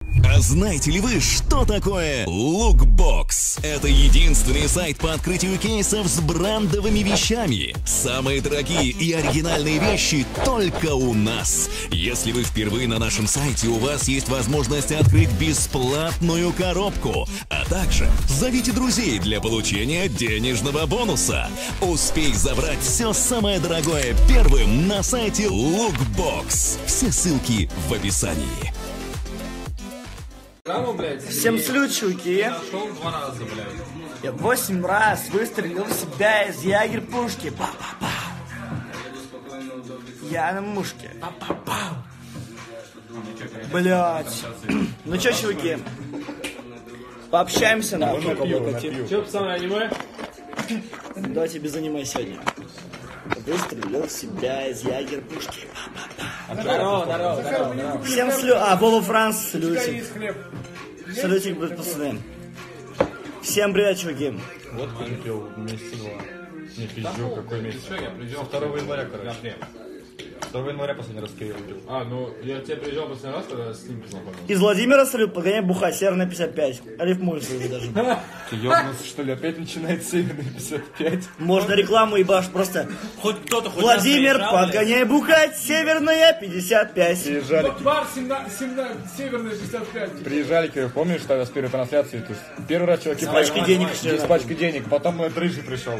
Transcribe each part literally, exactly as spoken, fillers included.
А знаете ли вы, что такое Lookbox? Это единственный сайт по открытию кейсов с брендовыми вещами. Самые дорогие и оригинальные вещи только у нас. Если вы впервые на нашем сайте, у вас есть возможность открыть бесплатную коробку. А также зовите друзей для получения денежного бонуса. Успей забрать все самое дорогое первым на сайте Lookbox. Все ссылки в описании. Всем салют, чуваки. Я восемь раз выстрелил в себя из ягер-пушки. Я на мушке. Блять. Ну чё, чуваки, пообщаемся на кубоке. Чё, пацаны, аниме? Давайте без аниме сегодня. Выстрелил в себя из ягер-пушки. Здорово, здорово, здорово. Всем слю... А, Болу Франс, салютик. Салютик, блядь, пацаны. Всем привет, чуваки. Вот купил вместе два. Не пизжу, какой месяц. второго января, короче. второго января последний раз Кирилл убил. А, ну, я тебе приезжал последний раз, когда с ним познакомился. Из Владимира, салют, погоняй бухать, Северная пятьдесят пять. Рифмуется уже даже. Ты ёбнулся, что ли? Опять начинает Северная пятьдесят пять? Можно рекламу ебашь, просто... Хоть кто-то хоть Владимир, подгоняй бухать, Северная пятьдесят пять. Приезжали... Бар Северная шестьдесят пять. Приезжали, Кирилл, помнишь, тогда с первой трансляции? То есть первый раз чуваки... С пачкой денег. С пачкой денег, потом Дрыжи пришел.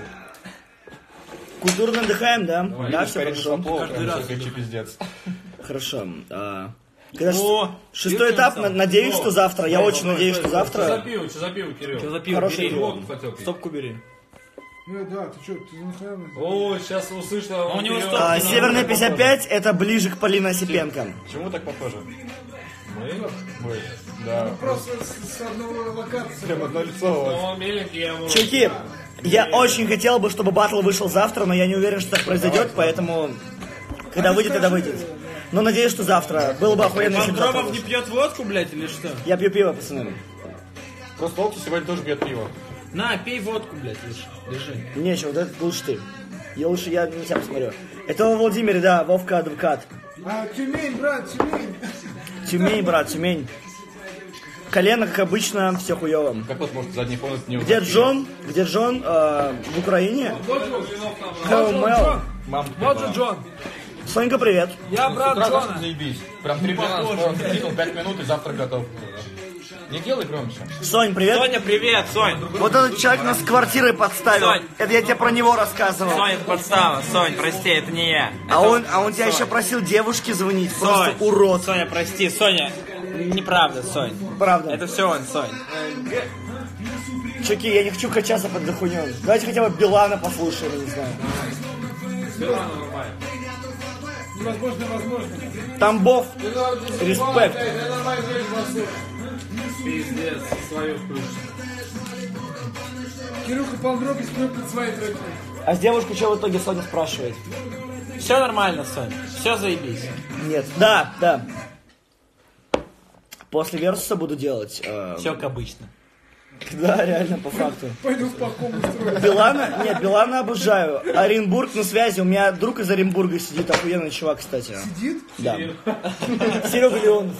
Культурно отдыхаем, да? Давай, да, все хорошо. Плохо, каждый раз хочу пиздец. Хорошо. А, О, шестой этап, надеюсь, что завтра. Я очень надеюсь, что завтра. Что за пиво, что за пиво, Кирилл? Что за пиво? Хороший пиво. Стопку бери. Ну да, ты что, ты нахрен? О, сейчас услышал. Северная пятьдесят пять это ближе к Полине Осипенко. Чему так похоже? Мы? Мы. Да. Просто с одного локации. Прям одно лицо. Чуваки, я очень хотел бы, чтобы батл вышел завтра, но я не уверен, что так произойдет, поэтому... Когда выйдет, тогда выйдет. Но надеюсь, что завтра. Было бы охуенно, если завтра. Палмдропов не пьет водку, блядь, или что? Я пью пиво, пацаны. Просто Окси сегодня тоже пьет пиво. На, пей водку, блядь, держи. Нечего, вот это лучше ты. Я лучше, я на тебя посмотрю. Это во Владимире, да, Вовка адвокат. А, Тюмень, брат, Тюмень. Тюмень, брат, Тюмень. Колено, как обычно, все хуёво. Капот, может, задний фон не узнать. Где Джон? Где Джон? Э, в Украине? Хелл Мэл. Вот же Джон. Сонька, привет. Я брат Джона. Заебись. Прям три пятнадцать, пять минут и завтра готов. Не делай громче. Сонь, привет. Соня, привет, Сонь. Вот этот человек нас с квартирой подставил. Сонь. Это я тебе про него рассказывал. Сонь, это подстава. Сонь, прости, это не я. Это... А он, а он тебя еще просил девушке звонить. Сонь. Просто урод. Соня, прости, Соня. Неправда, Сонь. Правда. Это все он, Сонь. Чуваки, я не хочу качаться под дохунём. Давайте хотя бы Билана послушаем, не знаю. Билана нормально. Невозможно, возможно. Тамбов. Респект. Пиздец, свою включу. Кирюха Палмдропов скрипит свои треки. А с девушкой что в итоге Соня спрашивает? Все нормально, Соня. Все заебись. Нет. Да, да. После версуса буду делать. Э... Все как обычно. Да, реально, по факту. Пойду в пахом устроюсь. Билана? Нет, Билана обожаю. Оренбург на связи. У меня друг из Оренбурга сидит, охуенный чувак, кстати. Сидит? Да. Серега Леонов.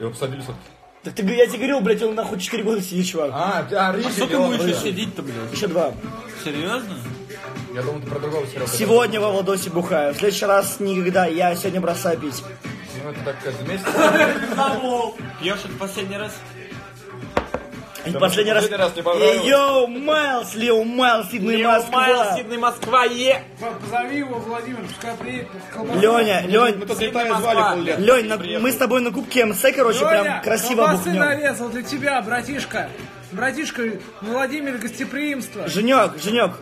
Его посадили все-таки. Так ты, я тебе говорил, блядь, он нахуй четыре года сидит, чувак. А, а, а сколько ему еще сидеть-то, блядь? Еще два. Серьезно? Я думал, ты про другого Серега. Сегодня во Владосе бухаю. В следующий раз никогда. Я сегодня бросаю пить. Ну это так каждый месяц. Пьешь это последний раз? Последний раз. Йоу, Майлз, Лео Майлз, Сидней Москва. Майлз, Сидней Москва, е. Позови его, Владимир, пускай приедет. Леня, Лень, мы тут летали, звали пол лет. Лень, мы с тобой на Кубке МЦ, короче, прям красиво бухнем. Я нарезал для тебя, братишка. Братишка, Владимир, гостеприимство. Женек, Женек,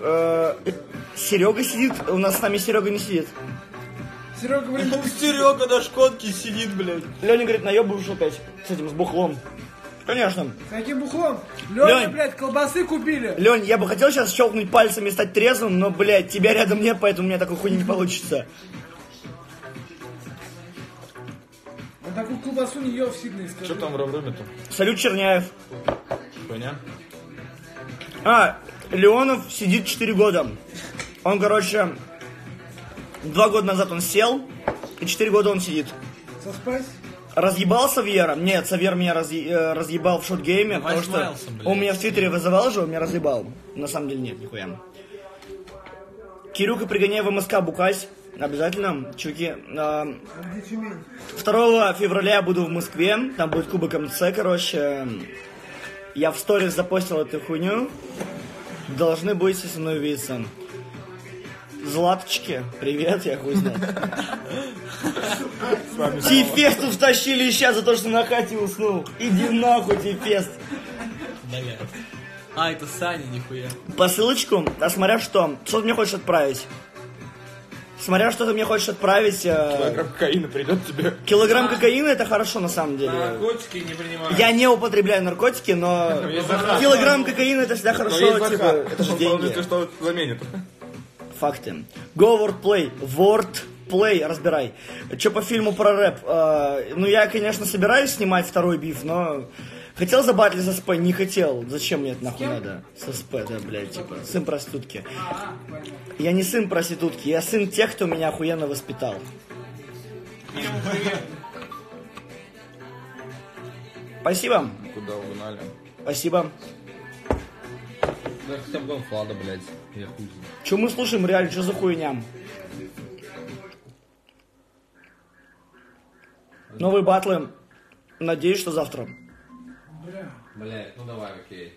Серега сидит, у нас с нами Серега не сидит. Серега, блин, Серега на шконке сидит, блядь. Леня говорит, наебываешь опять с этим, с бухлом. Конечно. С каким бухлом? Леня, Лень, блядь, колбасы купили. Лень, я бы хотел сейчас щелкнуть пальцами и стать трезвым, но, блядь, тебя рядом нет, поэтому у меня такой хуйни не получится. Он такую колбасу не ел в Сиднее, скажи. Что там в Равруме-то? Салют, Черняев. Хуйня. А, Леонов сидит четыре года. Он, короче... Два года назад он сел, и четыре года он сидит. Соспать? Разъебал Савьера? Нет, Савьер меня разъ... разъебал в шотгейме, потому что он меня в Твиттере вызывал же, он меня разъебал. На самом деле нет, нихуя. Кирюка, пригоняй в МСК, букась. Обязательно, чуваки. второго февраля я буду в Москве, там будет Кубок МЦ, короче. Я в сторис запостил эту хуйню. Должны будете со мной видеться. Златочки, привет, я хуй знаю. Тифесту втащили сейчас за то, что на хате уснул. Иди нахуй, Тифест. А, это Саня, нихуя. Посылочку, а смотря что, что ты мне хочешь отправить? Смотря что ты мне хочешь отправить... Килограмм кокаина придет тебе. Килограмм кокаина это хорошо на самом деле. Наркотики не принимаю. Я не употребляю наркотики, но... Килограмм кокаина это всегда хорошо, типа, это же деньги. Что заменит. Факты. Go wordplay. Wordplay. Разбирай. Че по фильму про рэп? Э, ну, я, конечно, собираюсь снимать второй биф, но... Хотел забатлить за СП? Не хотел. Зачем мне это нахуй надо? С СП, да, блядь, типа. Сын проститутки. Я не сын проститутки. Я сын тех, кто меня охуенно воспитал. Спасибо. Куда угнали? Спасибо. Да, хотя бы он Влада, блядь. Я хуй. Че мы слушаем, реально, что за хуйня? Новые батлы. Надеюсь, что завтра. Бля. Блядь, ну давай, окей.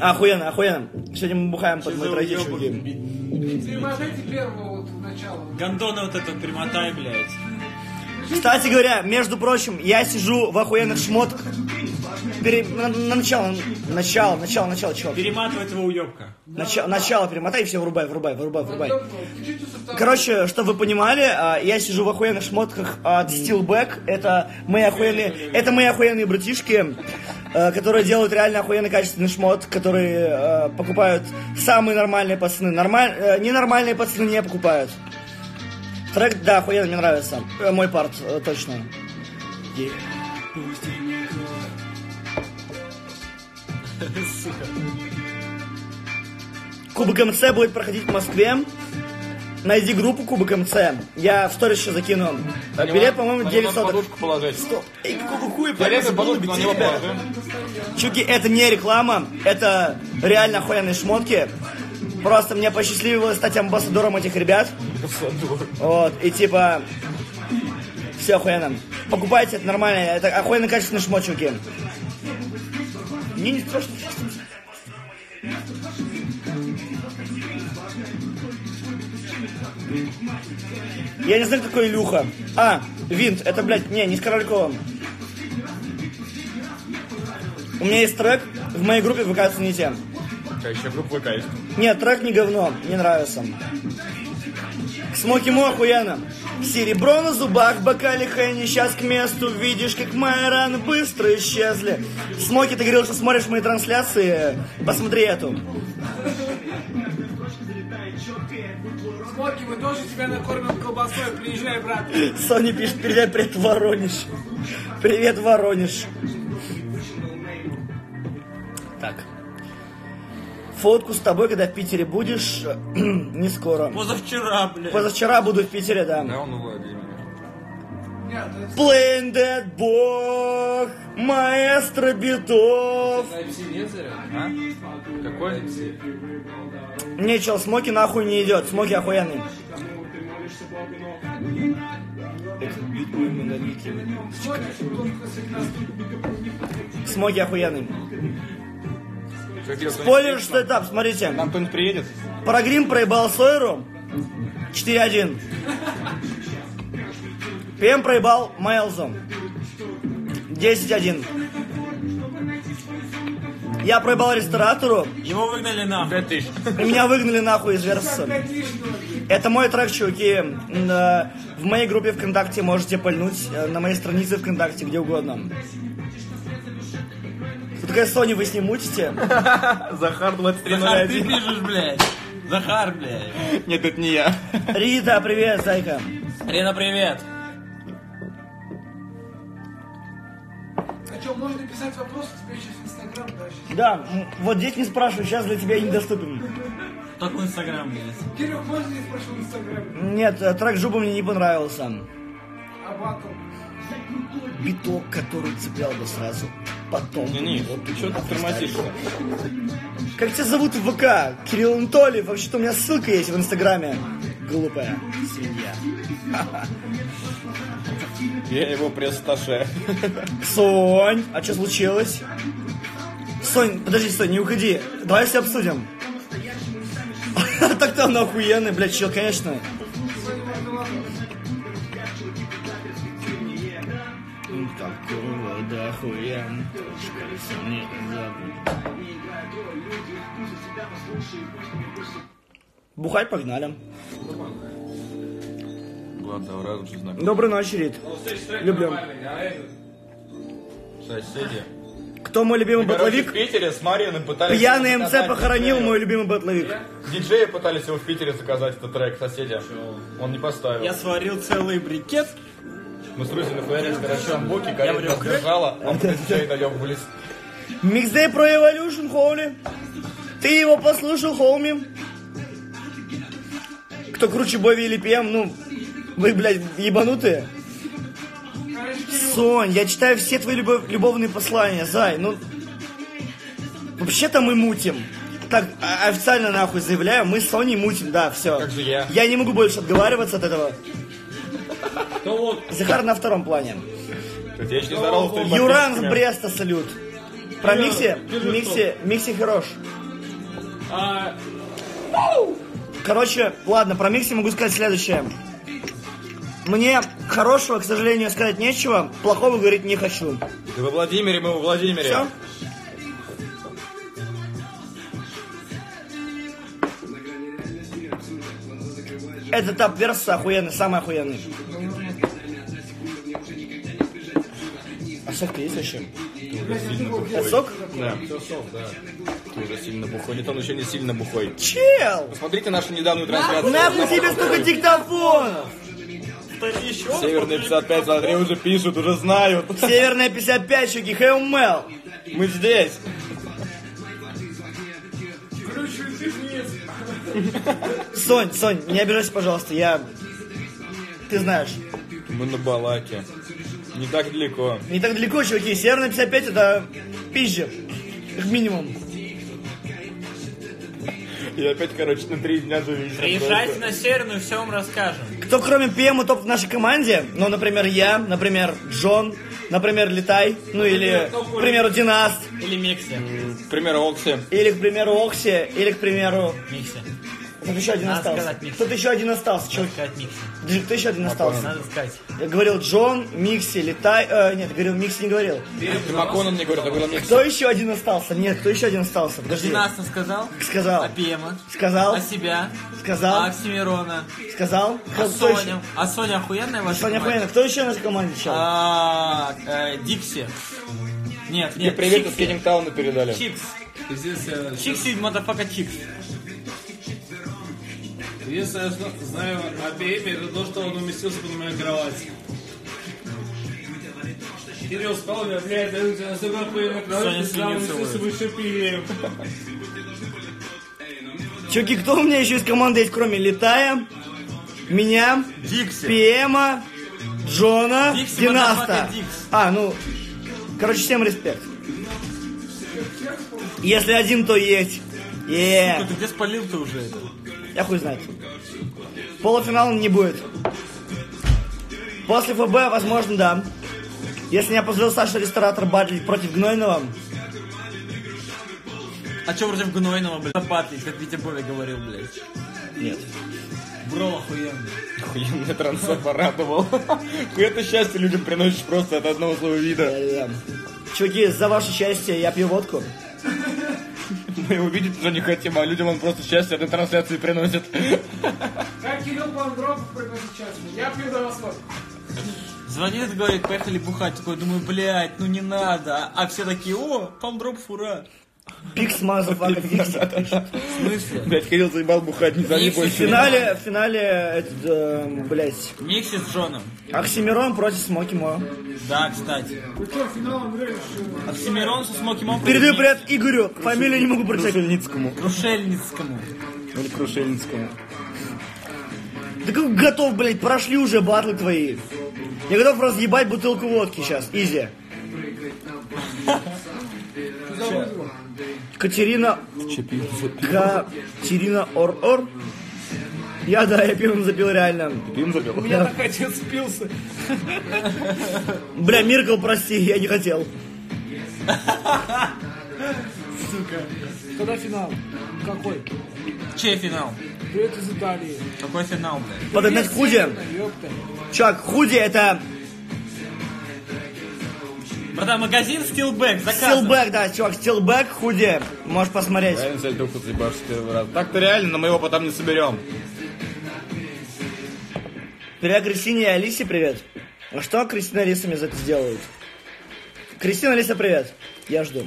Охуенно, охуенно. Сегодня мы бухаем под мой традицию. Перемотайте первого вот в начало. Гондона вот это перемотай, блядь. Кстати говоря, между прочим, я сижу в охуенных шмотках. Пере... На, на начало, начало, начало, начало, чувак. Перематывай этого уёбка. Начало, начало перемотай и все, врубай, врубай, врубай, врубай. Короче, чтобы вы понимали, я сижу в охуенных шмотках от Steelback. Это мои охуенные, это мои охуенные братишки, которые делают реально охуенно качественный шмот, которые покупают самые нормальные пацаны. Нормаль... Ненормальные пацаны не покупают. Трек, да, охуенно, мне нравится. Мой парт, точно. Yeah. Кубок МЦ будет проходить в Москве. Найди группу Кубок МЦ. Я в сторис еще закину. Понимаю, билет, по-моему, девять соток. Подушку положить. Сто... Эй, какого хуя, полез голуби, ребят. Чуваки, это не реклама. Это реально охуенные шмотки. Просто мне посчастливилось стать амбассадором этих ребят. Вот, и типа... Все охуенно. Покупайте, это нормально. Это охуенно качественные шмот, чуваки. Мне не страшно. Я не знаю, кто такой Илюха. А, Винт, это, блядь, не, не с Корольковым. У меня есть трек, в моей группе ВК цените. А еще группа ВК есть. Нет, трек не говно, не нравится. К Смоки Мо охуенно. Серебро на зубах, бокале Хэнни, сейчас к месту. Видишь, как мои раны быстро исчезли. Смоки, ты говорил, что смотришь мои трансляции. Посмотри эту. Смоки, мы тоже тебя накормим колбасой. Приезжай, брат. Соня пишет, передай привет, Воронеж. Привет, Воронеж. Так. Фотку с тобой, когда в Питере будешь, не скоро. Позавчера, блядь. Позавчера буду в Питере, да. Да, он уводил. Plain Dead Bog, маэстро битов. А? Какой? Не, чел, Смоки нахуй не идет. Смоки охуенный. Смоки охуенный. Спойлер, что этап, смотрите. Нам кто-нибудь приедет. Прогрим проебал Сойеру четыре один. ПМ проебал Майлзом десять один. Я проебал ресторатору. Его выгнали нахуй. Меня выгнали нахуй из версуса. Это мой трек, чуваки. В моей группе ВКонтакте можете пальнуть. На моей странице ВКонтакте, где угодно. Такая Соня, вы с ним мутите? Захар двадцать три ноль один. Захар, ты пишешь, блядь. Захар, блядь. Нет, это не я. Рита, привет, зайка. Рина, привет. А что, можно писать вопросы тебе сейчас в Инстаграм, да? Да, вот здесь не спрашиваю, сейчас для тебя недоступен. Только в Инстаграм, блядь. Кирилл, можно я спрошу в Инстаграм? Нет, трек Жуба мне не понравился. А батл? биток, который цеплял бы сразу. Потом... Не, не, вот ты что ты тормозишься? Как тебя зовут в ВК? Кирилл Анатольев. Вообще-то у меня ссылка есть в Инстаграме. Глупая свинья. Я его пресс-таше. Сонь, а что случилось? Сонь, подожди, Сонь, не уходи. Давай все обсудим. Так-то он охуенный, блядь, чел, конечно. Такого дохуя. Бухать погнали. Доброй ночи, Рит. Люблю. Соседи. Кто мой любимый батловик? В Питере с Мариной пытались... Пьяный МЦ похоронил мой любимый батловик. Диджеи пытались его в Питере заказать, этот трек, соседи. Он не поставил. Я сварил целый брикет. Мы с Рузей нахуярились на Рачамбуке, горит нас держала, а мы чай даем в лес. Миксдей про Evolution, хоули. Ты его послушал, хоуми. Кто круче Бови или ПМ, ну... Вы, блядь, ебанутые. Сонь, я читаю все твои любов- любовные послания, зай, ну... Вообще-то мы мутим. Так, официально нахуй заявляю, мы с Соней мутим, да, все. Как же я? Я не могу больше отговариваться от этого. Захар на втором плане. Юран с Бреста, салют. Про Микси, Микси, Микси хорош. Короче, ладно, про Микси могу сказать следующее. Мне хорошего, к сожалению, сказать нечего, плохого говорить не хочу. Ты во Владимире, мы во Владимире. Все? Это тап верс охуенный, самый охуенный. А сок-то есть вообще? Это сок? Да. Ты уже сильно бухой. Нет, он еще не сильно бухой. Чел! Посмотрите нашу недавнюю трансляцию. Нахуй тебе столько диктофонов! Северная пятьдесят пять, смотри, уже пишут, уже знают. Северная пятьдесят пять, чуваки, Хэу Мэл. Мы здесь. Сонь, Сонь, не обижайся, пожалуйста, я... Ты знаешь. Мы на Балаке. Не так далеко. Не так далеко, чуваки. Северная пятьдесят пять это пизже. Как минимум. И опять, короче, на три дня зависит. Приезжайте на Северную, все вам расскажем. Кто кроме ПМа топ в нашей команде, ну, например, я, например, Джон, например, Летай, ну, или, к примеру, Династ. Или Микси. К примеру, Окси. Или, к примеру, Окси, или, к примеру... Микси. Кто-то еще один надо остался. Кто-то еще один остался, чувак. Кто еще один остался? Надо сказать. Я говорил Джон, Микси, Летай... Э, нет, говорил Микси, не говорил. Ты Маконом не говорил, я говорил Микси. Кто еще один остался? Нет, кто еще один остался? Подожди. Династа сказал. Сказал. А Пема. Сказал. А себя. Сказал. А Оксимирона. Сказал. А Соню. А Соня охуенная ваша Соня охуенная. Кто еще у нас в команде сейчас? А Дикси. Нет, нет. И привет из Кеннингтауна передали. Чикс. Чикси, motherfucker, Чикс. Если я знаю о Пеме, это то, что он уместился под моей кроватью. Кирилл спал, я, блядь, даю тебе настолько охуенную кровать, что я уместился бы еще Пеме. Чуваки, кто у меня еще из команды есть, кроме Летая, меня, Пема, Джона, Династа? А, ну, короче, всем респект. Если один, то есть. Е. Ты где спалил-то уже это? Я хуй знает. Полуфинала не будет. После ФБ, возможно, да. Если меня позволил Саша Ресторатор батлить против Гнойного. А чё против Гнойного, блядь? Батлить, как Витя Бове говорил, блядь. Нет. Бро, охуенно. Охуенно трансо порадовал. Хуя-то счастье людям приносишь просто от одного слова вида. Чуваки, за ваше счастье я пью водку. Мы его видеть уже не хотим, а людям он просто счастье этой трансляции приносит. Как Кирилл Палмдропов приносит счастье. Я пью до вас водку. Звонит, говорит, поехали бухать. Такой, думаю, блядь, ну не надо. А все такие, о, Палмдропов, ура. Пикс мазафака. В смысле? Блядь, Кирилл заебал бухать, не зови больше. В финале, в финале, блядь. Микси с Джоном. Оксимирон против Смоки Мо. Да, кстати. Оксимирон со Смоки Мо. Передаю привет Игорю. Фамилию не могу прочитать. Крушельницкому. Крушельницкому. Или Крушельницкому. Да как готов, блядь, прошли уже батлы твои. Я готов разъебать бутылку водки сейчас. Изи. Катерина... Катерина Ор-Ор. Я, да, я пивом запил, реально. Ты пивом запил? У меня так отец спился. Бля, Миркл, прости, я не хотел. Сука. Когда финал? Какой? Чей финал? Привет из Италии. Какой финал, блядь? Подогнать худи. Чувак, худи это... Братан, магазин Steelback, заказан. Steelback, да, чувак, Steelback, худи. Можешь посмотреть. Я не знаю, только заебашься первый раз. Так-то реально, но мы его потом не соберем. Привет, Кристине и Алисе, привет. А что Кристина и Алиса мне за это сделают? Кристина, Алиса, привет. Я жду.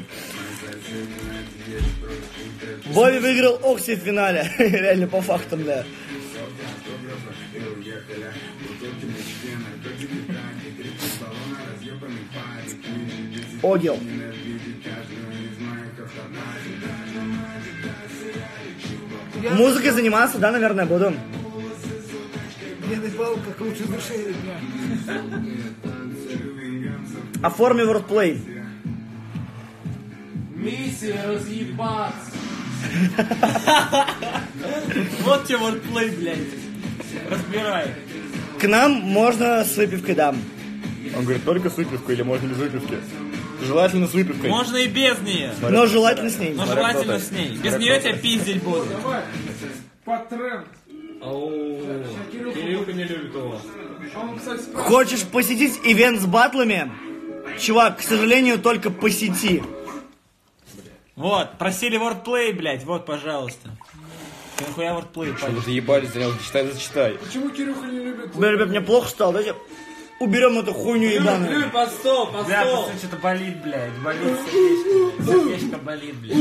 Боби выиграл Окси в финале. Реально, по фактам, да. Огил. Музыкой заниматься, да, наверное, буду. Я назвал, как лучше души дня. Оформи вордплей. Миссия разъебаться. Вот тебе вордплей, блядь. Разбирай. К нам можно с выпивкой дам. Он говорит, только с выпивкой или можно без выпивки? Желательно с выпивкой. Можно и без нее. Смотря, но желательно с ней. Но Смотря желательно кто-то. С ней. Без Смотря нее кто-то. Тебя пиздить будут. Давай, по тренд. Кирюха не любит его. Хочешь посетить ивент с батлами? Чувак, к сожалению, только по сети. Вот, просили вордплей, блядь, вот, пожалуйста. Нахуя вордплей, пожалуйста. Что-то заебались, занял, зачитай, зачитай. Почему Кирюха не любит? Бля, ребят, мне плохо стало, дайте... Уберем эту хуйню ебаную. Блин, под стол, под стол. Бля, пацан, что-то болит, блядь. Болит сердечко, блядь. Сердечко болит, блядь.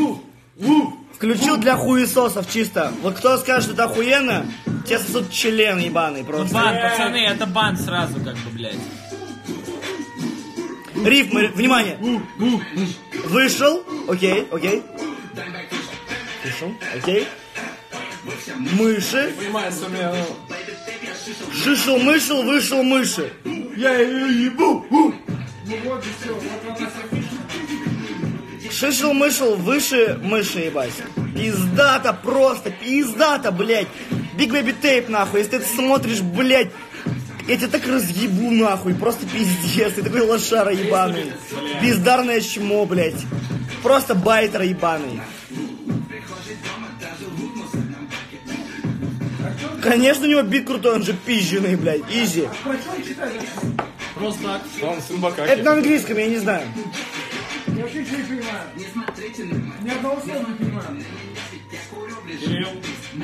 Включил для хуесосов чисто. Вот кто скажет, что это охуенно, те сосут член ебаный просто. Бан, пацаны, это бан сразу как бы, блядь. Рифмы, внимание. Вышел, окей, окей. Вышел, окей. Мыши. Шишел-мышел, вышел мыши. Я ее ебу. Шишел-мышел, выше мыши, ебать. Пизда-то просто, пизда-то, блядь. Биг Бэби Тейп, нахуй. Если ты это смотришь, блядь, я тебя так разъебу, нахуй. Просто пиздец. Ты такой лошара ебаный. Пиздарное чмо, блядь. Просто байтер ебаный. Конечно, у него бит крутой, он же пизженый, блядь, изи. Просто так. Это на английском, я не знаю. Я вообще ничего не понимаю. Не смотрите на меня. Ни одного слова не понимаю.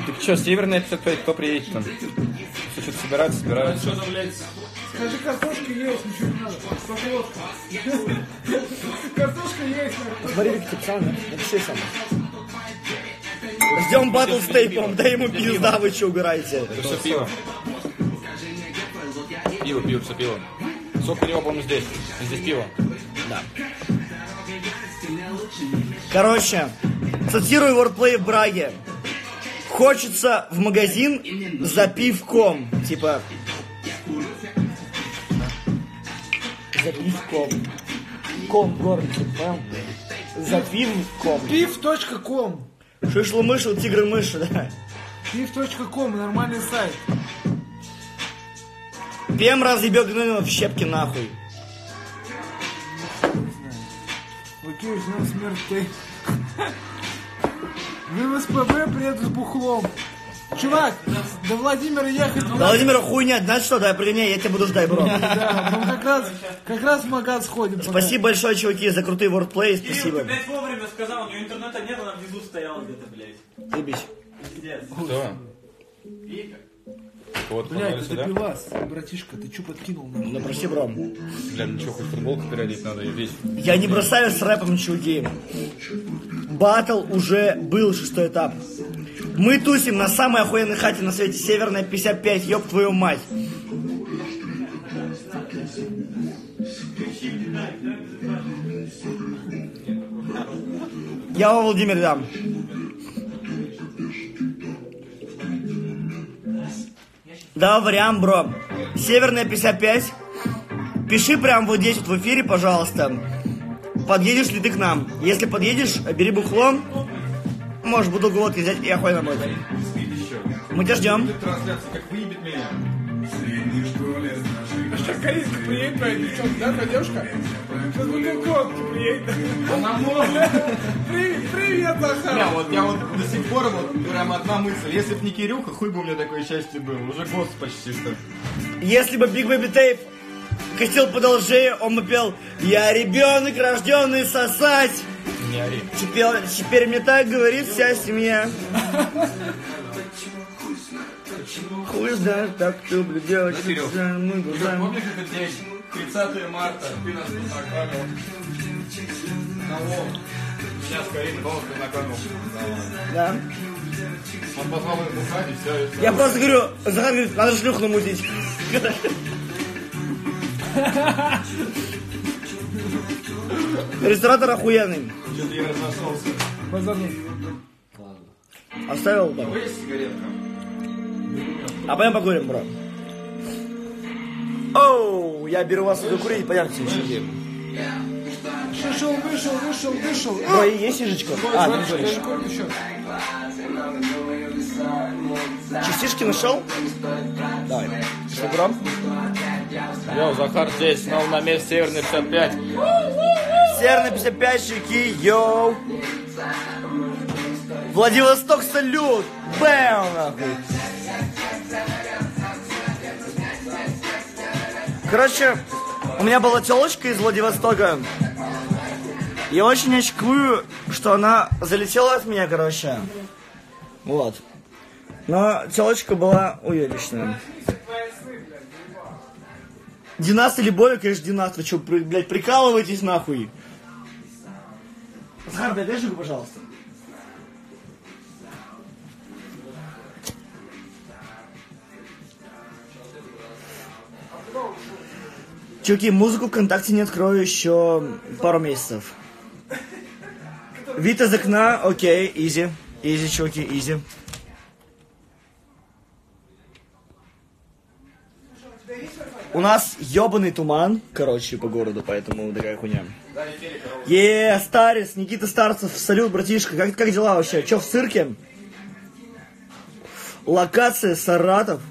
Так что, северная пятьдесят пять, кто приедет там? Все что-то собираются, собираются. Что там, блядь? Скажи, картошка есть, ничего не надо. Картошка есть. Смотри, как ты писал, это все самое. Ждем батл с тейпом, дай ему пизда, вы че угораете? Это все пиво. Пиво, пиво, все пиво. Сок пиво, по-моему, здесь. Здесь пиво. Да. Короче, цитирую вордплей в Браге. Хочется в магазин за пивком. Типа... За пивком. Ком горница, понял? За пивком. Пив точка ком. Шишло-мышел, тигры-мыши, да. Пив точка ком, нормальный сайт. Пем разъебет гномила в щепки нахуй. Окей, ждем смерти. В МСПБ приеду с бухлом. Чувак, до Владимира ехать... До Владимира хуйня, знаешь что, да, пригоняй, я тебя буду ждать, бро. Да, мы как раз, как раз в магаз сходим. Спасибо большое, чуваки, за крутые вордплей, спасибо. Кирилл, ты, блядь, вовремя сказал, у нее интернета нет, она внизу стояла где-то, блядь. Дыбись. Пиздец. Кто? Вика. Вот, блядь, ты допилась, братишка, ты чё подкинул нам? Ну, прости, бро. Бля, ну чё, хоть футболку переодеть надо и весь. Я не бросаю с рэпом, чуваки. Баттл уже был, шестой этап. Мы тусим на самой охуенной хате на свете, Северная пятьдесят пять, ёб твою мать. Я во Владимир дам. Да, вариант, бро. Северная пятьдесят пять, Пиши прямо вот здесь вот в эфире, пожалуйста. Подъедешь ли ты к нам? Если подъедешь, бери бухло. Можешь бутылку водки взять и охуй нам это. Мы тебя ждем. А что, корейка приедет, твоя девчонка, да, твоя девушка? Сейчас бутылку водки приедет. Она может. Привет, Захар. Бля, вот я вот до сих пор вот прям одна мысль. Если б не Кирюха, хуй бы у меня такое счастье было. Уже год почти что. Если бы Биг Бэби Тейп костил подолжее, он бы пел «Я ребенок, рожденный сосать». Не ори. Теперь, теперь мне так говорит вся семья. Хуй знает, так люблю делать. Да, Серег, помнишь этот день? тридцатое марта. Ты нас познакомил. Кого? Сейчас Карина, кого ты познакомил? Да. Он позвал ее бухать и все. Я просто говорю, Захар говорит, надо шлюх намутить. Ресторатор охуенный. Что-то я разошелся. Позорник. Ладно. Оставил там. А потом покурим, брат. Оу, я беру вас сюда курить, пойдемте еще. Вышел, вышел, вышел, вышел. Ой, есть ежечка? А, ты куришь. Частишки нашел? Давай. Что, брат? Йоу, Захар здесь, снова на месте, Северный пятьдесят пять. Северный пятьдесят пять, щеки, йоу. Владивосток, салют. Бэм, нахуй. Короче, у меня была телочка из Владивостока. Я очень очкую, что она залетела от меня, короче. Вот. Но телочка была уебищная. Династ или Боя, конечно, Династ. Вы что, блядь, прикалываетесь нахуй? Захар, дай жигу, пожалуйста. Чуваки, музыку ВКонтакте не открою еще пару месяцев. Вид из окна, окей, изи. Изи, чуваки, изи. У нас ёбаный туман, короче, по городу, поэтому такая хуйня. Еее, Старец, Никита Старцев, салют, братишка, как, как дела вообще? Чё, в цирке? Локация, Саратов.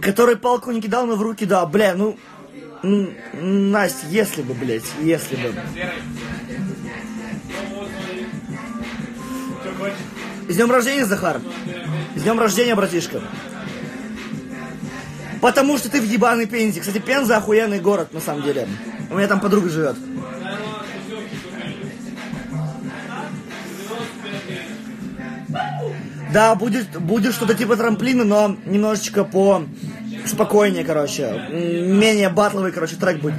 Который палку не кидал, но в руки, да, бля, ну... Настя, если бы, блядь, если бы. С днем рождения, Захар. С днем рождения, братишка. Потому что ты в ебаной Пензе. Кстати, Пенза охуенный город, на самом деле. У меня там подруга живет. Да, будет, будет что-то типа трамплина, но немножечко по... спокойнее, короче. Менее батловый, короче, трек будет.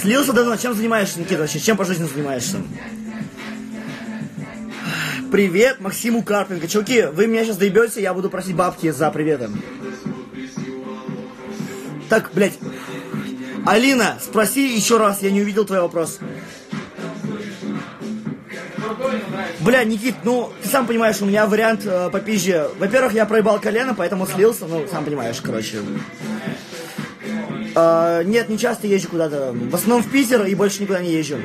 Слился давно. Чем занимаешься, Никита, вообще? Чем по жизни занимаешься? Привет Максиму Карпенко. Чуваки, вы меня сейчас доебете, я буду просить бабки за приветом. Так, блядь. Алина, спроси еще раз, я не увидел твой вопрос. Бля, Никит, ну, ты сам понимаешь, у меня вариант э, попизже. Во-первых, я проебал колено, поэтому слился, ну, сам понимаешь, короче. Э, нет, не часто езжу куда-то. В основном в Питер и больше никуда не езжу.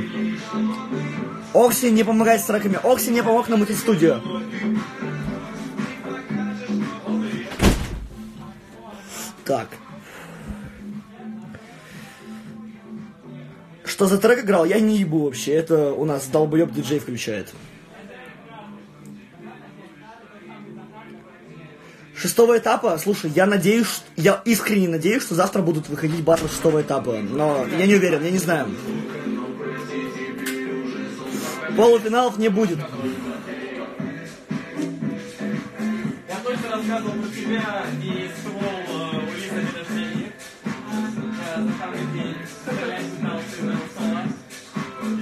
Окси не помогает с треками. Окси не помог намутить студию. Так. Что за трек играл, я не ебу вообще. Это у нас долбоеб диджей включает. Шестого этапа, слушай, я надеюсь, я искренне надеюсь, что завтра будут выходить батлы шестого этапа, но я не уверен, я не знаю. Полуфиналов не будет. Я только рассказывал про тебя и ствол у Лизы на день рождения.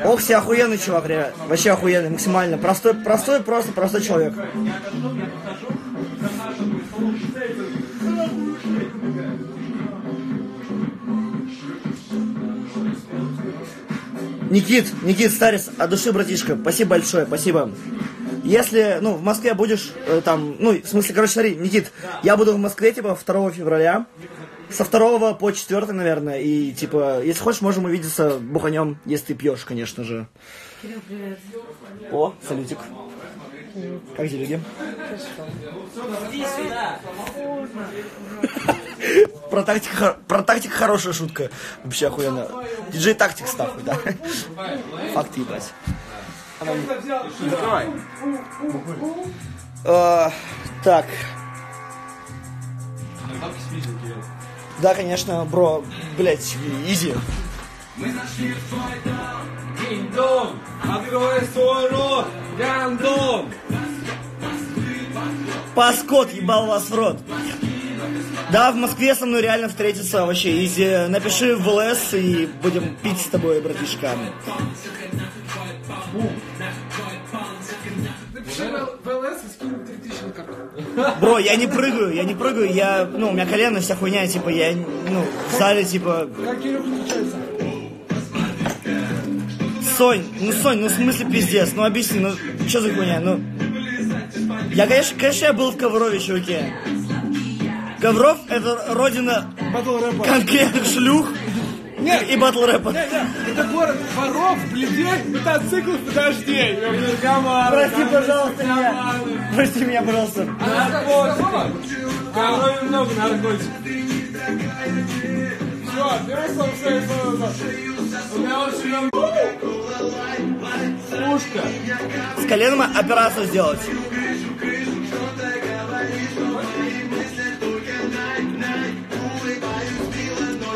Окси охуенный чувак, ребят, вообще охуенный, максимально. Простой, простой, просто простой человек. Никит, Никит Старец, от души, братишка, спасибо большое, спасибо. Если, ну, в Москве будешь, э, там, ну, в смысле, короче, смотри, Никит, я буду в Москве, типа, второго февраля, со второго по четвёртое, наверное, и, типа, если хочешь, можем увидеться, буханем, если ты пьешь, конечно же. Кирилл, привет. О, салютик. Привет. Как делеги? Иди сюда. Про тактик, про тактик хорошая шутка. Вообще охуенно. Диджей тактик ставку, да. Факты ебать. Давай. А, так. Да, конечно, бро. Блять, изи. Мы нашли твой дом, день дом, открой свой рот, гандом. Паскот ебал вас в рот. Да, в Москве со мной реально встретиться вообще изи. Напиши в ЛС и будем пить с тобой, братишка. Бро, я не прыгаю, я не прыгаю, я, ну, у меня колено, вся хуйня, типа, я, ну, в зале, типа... Как Кирюха включается? Сонь, ну, Сонь, ну, в смысле пиздец, ну, объясни, ну, что за хуйня, ну... Я, конечно, конечно, я был в Коврове, чуваки. Ковров — это родина конкретных шлюх. Нет, и батл рэпа. Нет, нет, это город воров, людей, мотоциклов, подожди. Комара, прости, пожалуйста, меня. Прости меня, пожалуйста. Наркотик. Много наркотик. Все, первый слов, все, все, у меня очень много. Ушко. С коленом операцию сделать.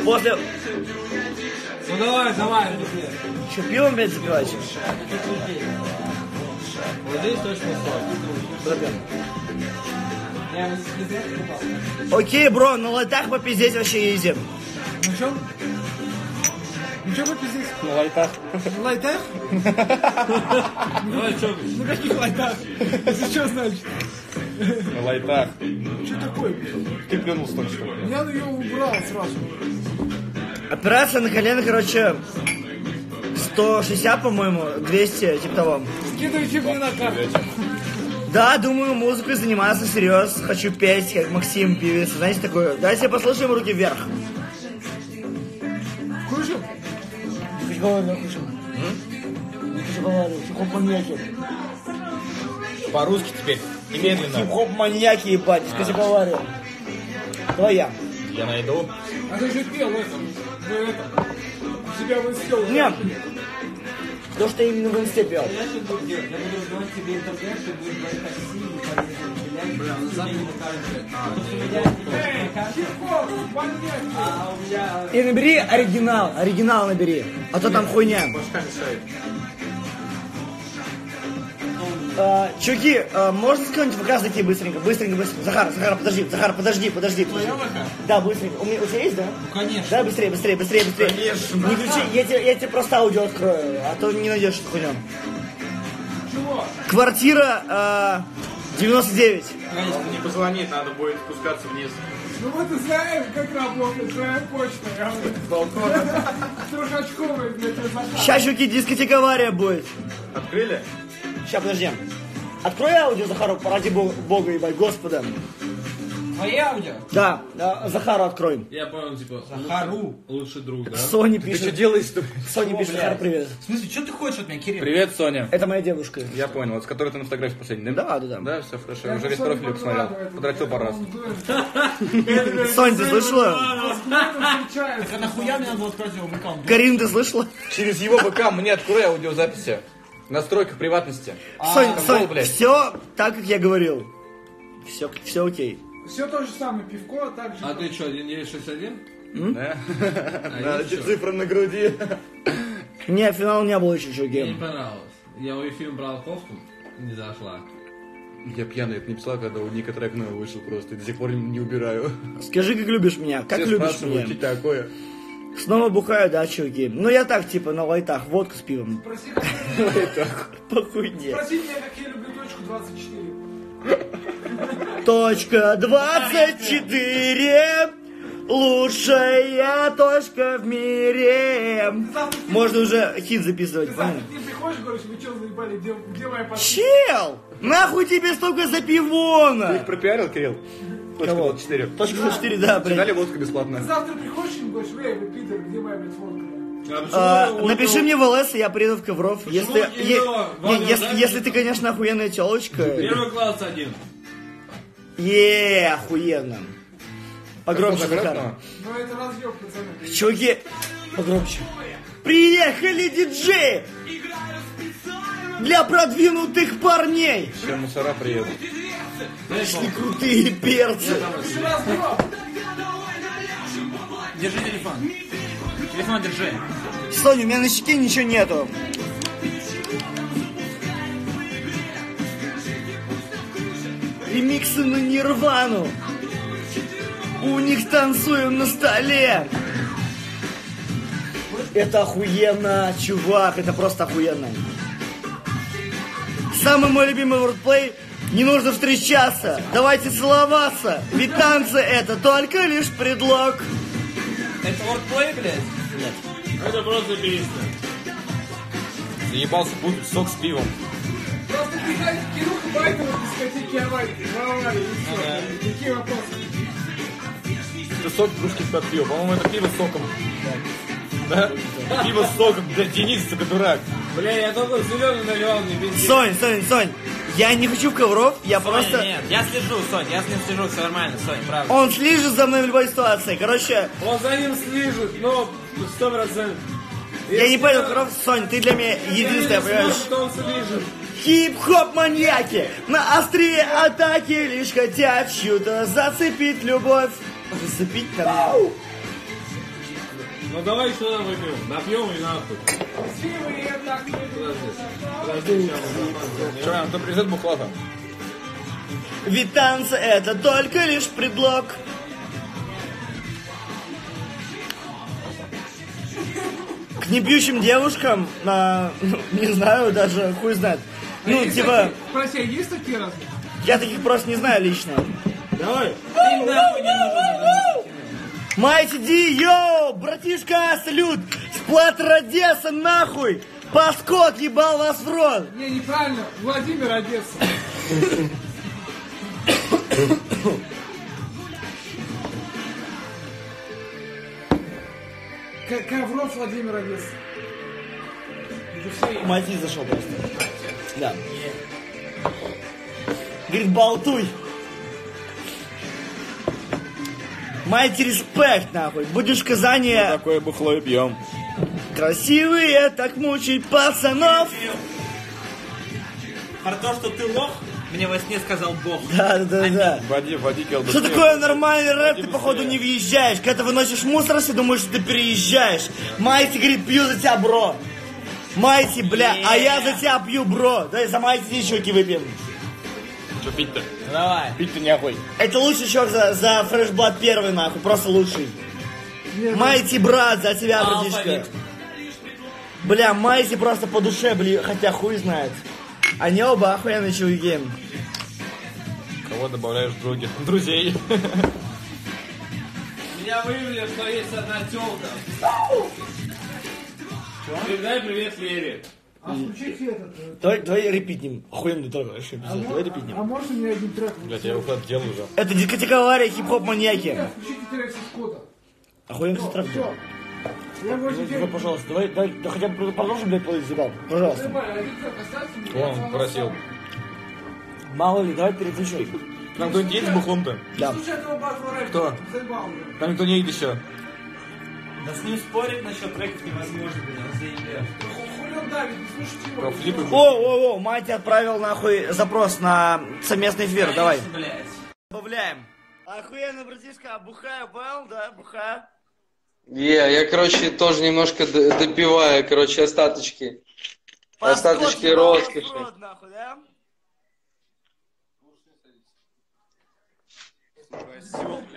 После... Ну давай, давай, Никита. Че, пивом, блядь, запивать? Вот здесь точно сорок. Окей, бро, на лайтах попиздеть вообще изи. Ну чё? Ну чё попиздеть? На лайтах. На лайтах? Ну каких лайтах? Это что значит? На лайтах. Что такое? Ты плюнулся только что. Я ее убрал сразу. Операция на колено, короче, сто шестьдесят, по-моему, двести, типа того. Скидывайте мне на карту. Да, думаю, музыкой заниматься всерьез. Хочу петь, как Максим, певец, знаете, такое. Давайте послушаем «Руки вверх». Кружим? Не хочу. По-русски теперь. Немедленно. Хип-хоп-маньяки, ебать, скажи Баварию. Давай я. Я найду. А ты же пел это. Ты это. Тебя в инсте уже. Нет. То, что именно в инсте пел. Я что буду делать? Я буду ждать тебе интернет, ты будешь брать такси и поедешь. Бля, ну завтра не покажешь. Эй, хип-хоп, маньяки. И набери оригинал, оригинал набери. А то там хуйня. А, чуваки, а, можно скинуть ВК зайти быстренько, быстренько, быстренько. Захар, Захар, подожди, Захар, подожди, подожди. подожди. Да, быстренько. У, меня, у тебя есть, да? Ну, конечно. Да, быстрее, быстрее, быстрее, быстрее. Конечно. Не ключи, я тебе, я тебе просто аудио открою, а то не найдешь эту хуйню. Чего? Квартира а, девяносто девять. Конечно, не позвонит, надо будет спускаться вниз. Ну вот и знаем, как работает, твоя почта, реально. Балкон. Трухачковый, блядь, Захар. Сейчас, чуваки, дискотека «Авария» будет. Открыли? Сейчас, подожди. Открой аудио, Захару, ради бога, ебать, господа. Твои аудио? Да, да, Захару откроем. Я понял, типа, Захару лучше друг, да? Соня пишет. Ты что делаешь? Соня пишет, Захар, привет. В смысле, что ты хочешь от меня, Кирилл? Привет, Соня. Это моя девушка. Я понял, вот с которой ты на фотографии последний, да? Да, да, да. Да, все, хорошо, я уже весь профиль посмотрел, потратил пару раз. Соня, ты слышала? Так нахуя мне надо открыть его бэкам? Карин, ты слышала? Через его бэкам мне открой аудиозаписи. Настройка приватности. Сонь, Сонь, все так, как я говорил. Все, все окей. Все то же самое, пивко, а так же... А ты что, один девять шесть один? Да. Надо цифры на груди. Не, финал не было еще, чего гейм. Мне не понравилось. Я у Ефима брал кофту, не зашла. Я пьяный, это не писал, когда у Ника трек новый вышел просто. До сих пор не убираю. Скажи, как любишь меня, как любишь меня. Все такое. Снова бухаю, да, чуваки? Ну, я так, типа, на лайтах, водку с пивом. Спроси, как я люблю точку двадцать четыре. Точка двадцать четыре. Лучшая точка в мире. Можно уже хит записывать. Ты, сам, ты приходишь, говоришь, вы чел заебали, где, где моя пара? Чел! Нахуй тебе столько запивона! Ты их пропиарил, Кирилл? Точка Кого? ноль четыре. Точка ноль четыре, да, да блин. Дали водку бесплатно. Ты завтра приходишь и говоришь, эй, вы пидор, где моя, блядь, водка? А, а, напиши мне в ЛС, я приеду в Ковров. Если, е... не, если, если ты, конечно, охуенная телочка. Первый класс один. Еее, охуенно. Погромче, пацаны. Чуваки, погромче. Приехали диджеи! Для продвинутых парней! Все мусора приедут. Нашли крутые перцы. Держи телефон. Телефон держи. Соня, у меня на щеке ничего нету. Ремиксы на Нирвану. У них танцуем на столе. Это охуенно, чувак. Это просто охуенно. Самый мой любимый вордплей. Не нужно встречаться. Давайте целоваться. Ведь танцы это только лишь предлог. Это вордплей, блядь? Нет. Это просто песня. Заебался будет сок с пивом. Просто бегать Кирюха Байтова в дискотеке Аварии. Какие вопросы? Это сок дружки с пиво. По-моему, это пиво с соком. Да? Да? Пиво с соком. Бля, Денис, сука, дурак. Бля, я только зеленый наливал, мне бензин. Сонь, Сонь, Сонь. Я не хочу в Ковров, я Соня, просто... Нет, я слежу, Сонь, я с ним слежу, все нормально, Сонь, правда. Он слежит за мной в любой ситуации, короче... Он за ним слежит, но сто процентов. Я не понял, Ковров, Сонь, ты для меня единственная, понимаешь? Что он слежит. Хип-хоп маньяки на острие атаки лишь хотят чью-то зацепить любовь. Зацепить там. Ну давай еще нам выпьем. Напьем и нахуй. Подожди. Че, нам кто привезет бухлата? Ведь танцы это только лишь предлог. К непьющим девушкам, а, ну, не знаю, даже хуй знает. Ну, а типа... Прости, а есть такие разы? Я таких просто не знаю лично. Давай. Майти Ди, йоу, братишка, салют, сплат Одесса, нахуй, паскот ебал вас в рот. Не, неправильно, Владимир Одесса. Ковров Владимир Одесса. Майти зашел просто. Да. Говорит, болтуй. Майти респект, нахуй. Будешь в Казани... Мы такое бухло и пьем. Красивые, так мучить пацанов. Про то, что ты лох, мне во сне сказал Бог. Да, да, да. да. Води, води, колбасы. Что такое нормальный рэп, ты, походу, не въезжаешь. Когда ты выносишь мусор, все думаешь, что ты переезжаешь. Майти говорит, пью за тебя, бро. Майти, бля, yeah. а я за тебя пью, бро. Дай за Майти щеки выпьем. Что пить-то? Давай. Пить-то не охуй. Это лучший чувак за, за Fresh Blood один, нахуй. Просто лучший. Майти, брат, за тебя, братишка. Бля, Майти просто по душе, бля, хотя хуй знает. Они оба охуенные чуваки. Кого добавляешь других? Друзей. Меня выявили, что есть одна тёлка. Передай привет Лере. А включите этот... Давай, давай репитнем. Охуенно, давай вообще обязательно. А давай репитнем. А, а можно мне один трек? Блядь, я его как делал уже. Это дискотека Авария, хип-хоп маньяки. Нет, включите трек со Скотта. Охуенно, что трек делал? Я вроде ну, давай, пожалуйста, давай, давай, да хотя бы продолжим, блядь, полез ебал. Пожалуйста. Он просил. Мало ли, давай переключай. Там кто-нибудь едет с бухом-то? Да. Кто? Там никто не едет еще. Да с ним спорить насчет треков невозможно, блядь, заебал. О-о-о, Майти отправил нахуй запрос на совместный эфир, давай. Добавляем. Охуенно, братишка, бухаю, был, да, бухаю. Е, я, короче, тоже немножко допиваю, короче, остаточки. Остаточки роскоши.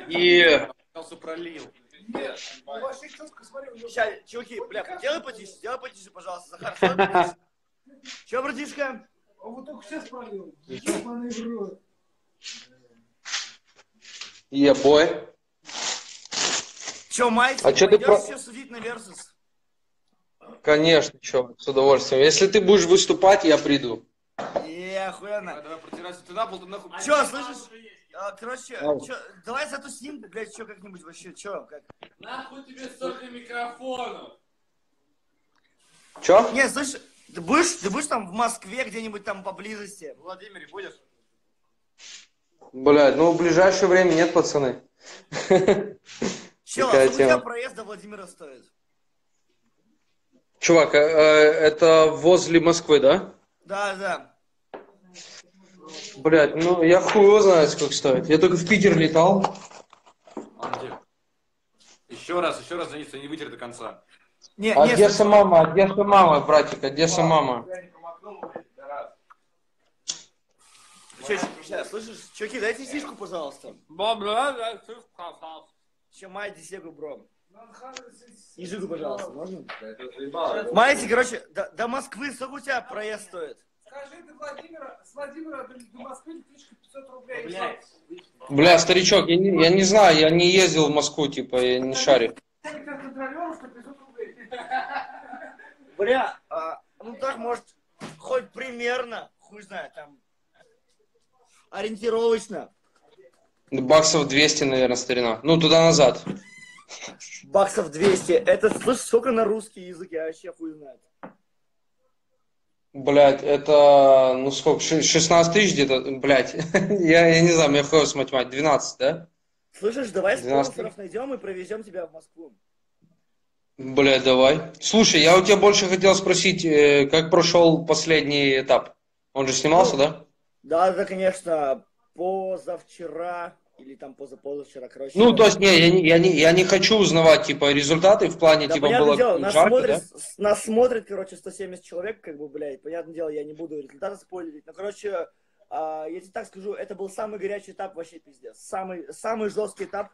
Е. Нет, вообще четко смотри, у него... Сейчас, чуваки, бля, делай потише, делай потише, пожалуйста, Захар, стой потише. Че, братишка? Он вот только сейчас спалил. Е-бой. Че, Майк, а ты про... все судить на Версус? Конечно, че, с удовольствием. Если ты будешь выступать, я приду. Е, охуенно. Давай, давай протирайся туда, был ты нахуй. А че, слышишь? А, короче, а. Че, давай затусим, блядь, че как-нибудь вообще, че? Как? Нахуй тебе столько микрофонов. Че? Не, слышишь, ты будешь, ты будешь там в Москве где-нибудь там поблизости? В Владимире будешь? Блядь, ну в ближайшее время нет, пацаны. Че, а сколько проезд до Владимира стоит? Чувак, э, это возле Москвы, да? Да, да. Блядь, ну я хуй его знаю, сколько стоит. Я только в Питер летал. Еще раз, еще раз, Денис, я не вытер до конца. Не, Одесса не... мама, Одесса мама, братик, Одесса мама. Че, сейчас, слышишь, чуваки, дайте сишку, пожалуйста. Бабла, че, майте сегу, бро. И жигу, пожалуйста, можно? Майте, короче, до, до Москвы сколько у тебя проезд стоит? Скажи, до Владимира, с Владимира до Москвы тысяча пятьсот рублей. Бля, Бля старичок, я не, я не знаю, я не ездил в Москву, типа, я не шарю. Бля, а, ну так, может, хоть примерно, хуй знает, там, ориентировочно. Баксов двести, наверное, старина. Ну, туда-назад. Баксов двести. Это, слышь, сколько на русский язык, я вообще хуй знает. Блядь, это, ну сколько, шестнадцать тысяч где-то, блядь. я, я не знаю, мне хуй с математикой. двенадцать, да? Слышишь, давай спонсоров найдем и провезем тебя в Москву. Блядь, давай. Слушай, я у тебя больше хотел спросить, как прошел последний этап? Он же снимался, ну, да? Да, да, конечно, позавчера или там позапозавчера, короче. Ну, то есть, не, я не, я не, я не хочу узнавать, типа, результаты в плане, да, типа, было дело, нас жарко, смотрит, да? Нас смотрит, короче, сто семьдесят человек, как бы, блядь, понятное дело, я не буду результаты спойлерить, но, короче, а, я тебе так скажу, это был самый горячий этап, вообще, пиздец, самый, самый жесткий этап.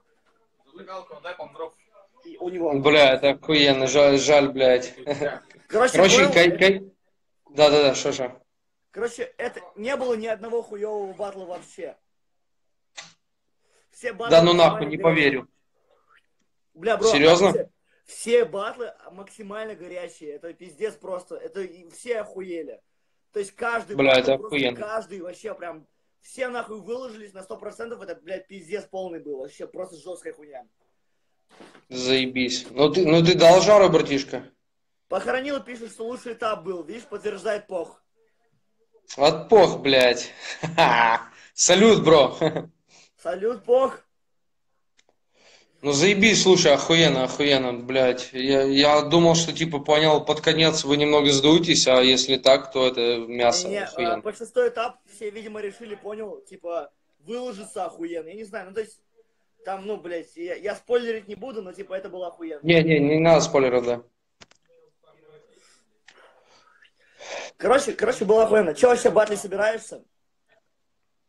Зажигалку, дай Палмдропов. И у него... Бля, это охуенно, жаль, жаль, блядь. Короче, короче был... кай, кай... да, да, да, шо-шо. Короче, это не было ни одного хуевого батла вообще. Все батлы... Да ну нахуй, не горячие. Поверю. Бля, бро, серьезно? Все, все батлы максимально горячие. Это пиздец просто. Это все охуели. То есть каждый... Бля, это охуенно. Каждый вообще прям... Все нахуй выложились на сто процентов. Это, блядь, пиздец полный был. Вообще просто жесткая хуйня. Заебись. Ну ты, ну ты дал жару, братишка. Похоронил, пишет, что лучший этап был. Видишь, подтверждает пох. Вот пох, блядь. Салют, бро. Салют, пох. Ну заебись, слушай, охуенно, охуенно, блядь. Я, я думал, что типа понял, под конец вы немного сдуетесь, а если так, то это мясо. Не, а, под шестой этап все, видимо, решили, понял, типа, выложиться охуенно. Я не знаю, ну то есть, там, ну, блядь, я, я спойлерить не буду, но типа это было охуенно. Не, не, не надо спойлеров, да. Короче, короче, было охуенно. Че вообще, батли собираешься?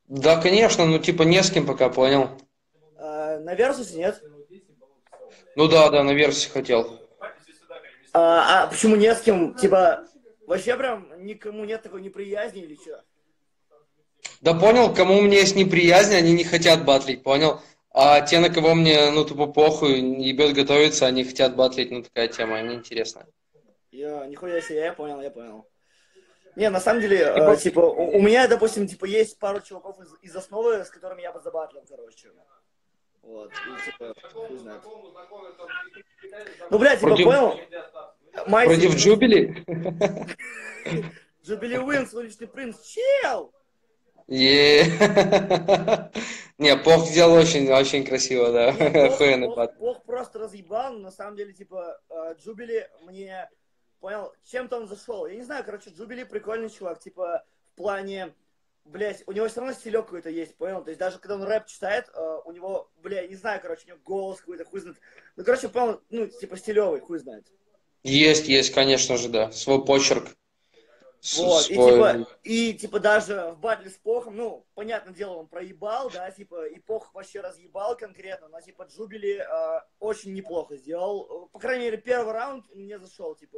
Да, конечно, ну типа не с кем пока, понял. А, на Версусе нет? Ну да, да, на Версусе хотел. А, а почему не с кем? Типа, вообще прям никому нет такой неприязни или что? Да понял, кому у меня есть неприязнь, они не хотят батлить, понял? А те, на кого мне, ну тупо похуй, ебет готовиться, они хотят батлить, ну такая тема, они интересная. Я, нихуя себе, я понял, я понял. Не, на самом деле, э, типа, у, у меня, допустим, типа, есть пару чуваков из, из основы, с которыми я позабатлил, короче. Вот, и, типа, хуй знает. Ну, блядь, типа, против... понял? Майк, против типа, Джубили? Джубили Уинс, уличный принц, чел! Еее. Не, пох сделал очень, очень красиво, да. Охуенный пад. Пох просто разъебал, но на самом деле, типа, Джубили мне... Понял, чем-то он зашел. Я не знаю, короче, Джубили прикольный чувак, типа, в плане, блядь, у него все равно стилек какой-то есть, понял? То есть даже когда он рэп читает, э, у него, блядь, не знаю, короче, у него голос какой-то, хуй знает. Ну, короче, понял, ну, типа, стилевый, хуй знает. Есть, есть, конечно же, да. Свой почерк. Вот, свой... И, типа, и, типа, даже в батле с Похом, ну, понятное дело, он проебал, да, типа, и Пох вообще разъебал конкретно, но, типа, Джубили э, очень неплохо сделал. По крайней мере, первый раунд мне зашел, типа,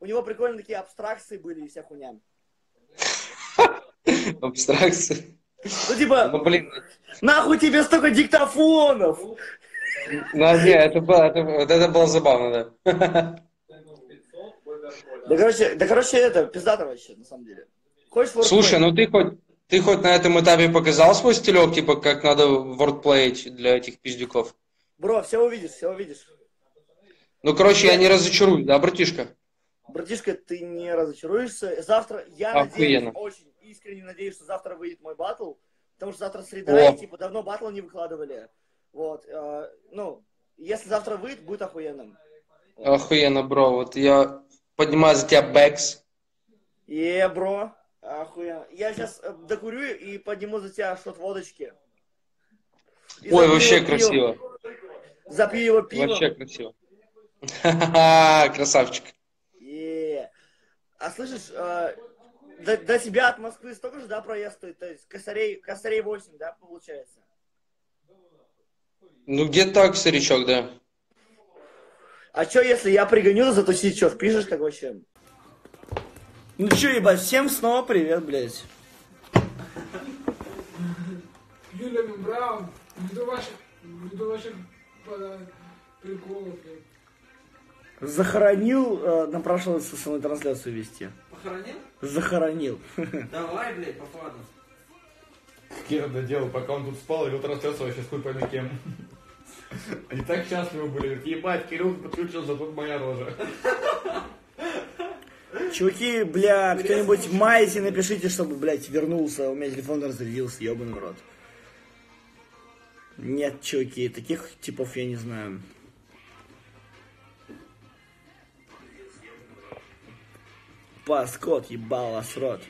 у него прикольные такие абстракции были и вся хуйня. Абстракции? Ну, типа, нахуй тебе столько диктофонов! Ну, не, это было, это, вот это было забавно, да. Да, короче, да, короче, это, пиздато вообще, на самом деле. Хочешь вордплей? Слушай, ну ты хоть, ты хоть на этом этапе показал свой стилек, типа, как надо вордплеить для этих пиздюков? Бро, все увидишь, все увидишь. Ну, короче, я не разочаруюсь, да, братишка? Братишка, ты не разочаруешься. Завтра, я Охуенно. надеюсь, очень искренне надеюсь, что завтра выйдет мой батл, потому что завтра среда, О. и, типа, давно батл не выкладывали. Вот, э, ну, если завтра выйдет, будет охуенным. Охуенно, бро, вот я поднимаю за тебя бэкс. Е, бро, охуенно. Я сейчас докурю и подниму за тебя шот водочки. И Ой, вообще пиво. красиво. Запью его пивом. Вообще красиво. Ха-ха-ха, красавчик. Е-е-е. А слышишь, э, до, до тебя от Москвы столько же, да, проезд стоит? То есть косарей, косарей восемь, да, получается? Ну, где-то так, старичок, да. А чё, если я пригоню затусить, чё, пишешь, как вообще? Ну чё, ебать, всем снова привет, блядь. Юля Мембраун, ввиду ваших, ввиду ваших приколов, блядь. Захоронил, э, напрашивался со мной трансляцию вести. Похоронил? Захоронил. Давай, блядь, попаду. Кира доделал, пока он тут спал, и трансляцию вообще с хуй пойми кем. Они так счастливы были. Ебать, Кирилл подключился, тут моя рожа. Чуваки, бля, кто-нибудь в майте напишите, чтобы, блядь, вернулся. У меня телефон разрядился, ебаный рот. Нет, чуваки, таких типов я не знаю. Паскот, ебал вас рот.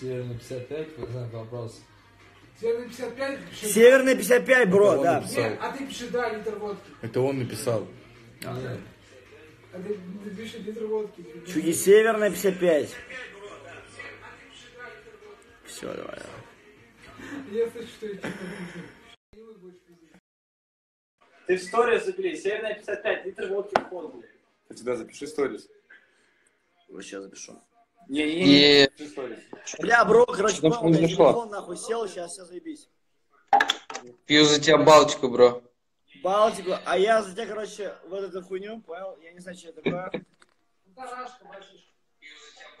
Северный пятьдесят пять, вы знаете вопрос. Северный пятьдесят пять? Пишет... Северный пятьдесят пять, бро, это да. Нет, а ты пишешь, да, литр водки. Это он написал. А, да. а ты, ты пишешь литр водки. Чуть не северный пятьдесят пять. Все, давай. Я слышу, что я чувствую. Ты в сторис забери, северный пятьдесят пять, литр водки в холл. У тебя запиши сторис. Сейчас запишу. Не-не-не. Бля, бро, короче, пал, блядь, телефон нахуй сел, сейчас все заебись. Пью за тебя Балтику, бро. Балтику, а я за тебя, короче, вот эту хуйню, понял? Я не знаю, что это такое.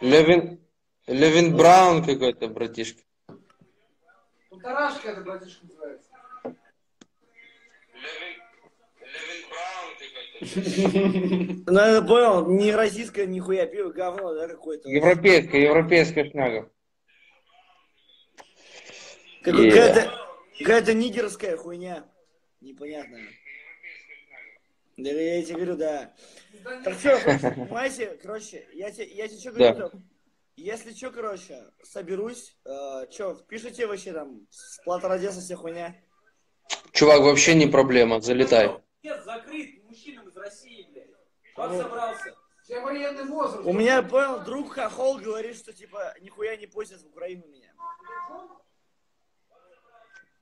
Левин, Левин Браун какой-то, братишка. Полторашка это, братишка, называется. Ну, я понял, не российское нихуя пиво, говно, да, какое-то. Европейское, европейская шняга. Какая-то нигерская хуйня. Непонятная. Да, я тебе говорю, да. Так что, понимаете, короче, я тебе что говорю, если что, короче, соберусь, что, пишите вообще там, в Плато-Родеса вся хуйня. Чувак, вообще не проблема, залетай. Нет, закрыт мужчинам из России, блядь. Как собрался? Все военный возраст. У меня, понял, друг Хохол говорит, что, типа, нихуя не пустят в Украину меня.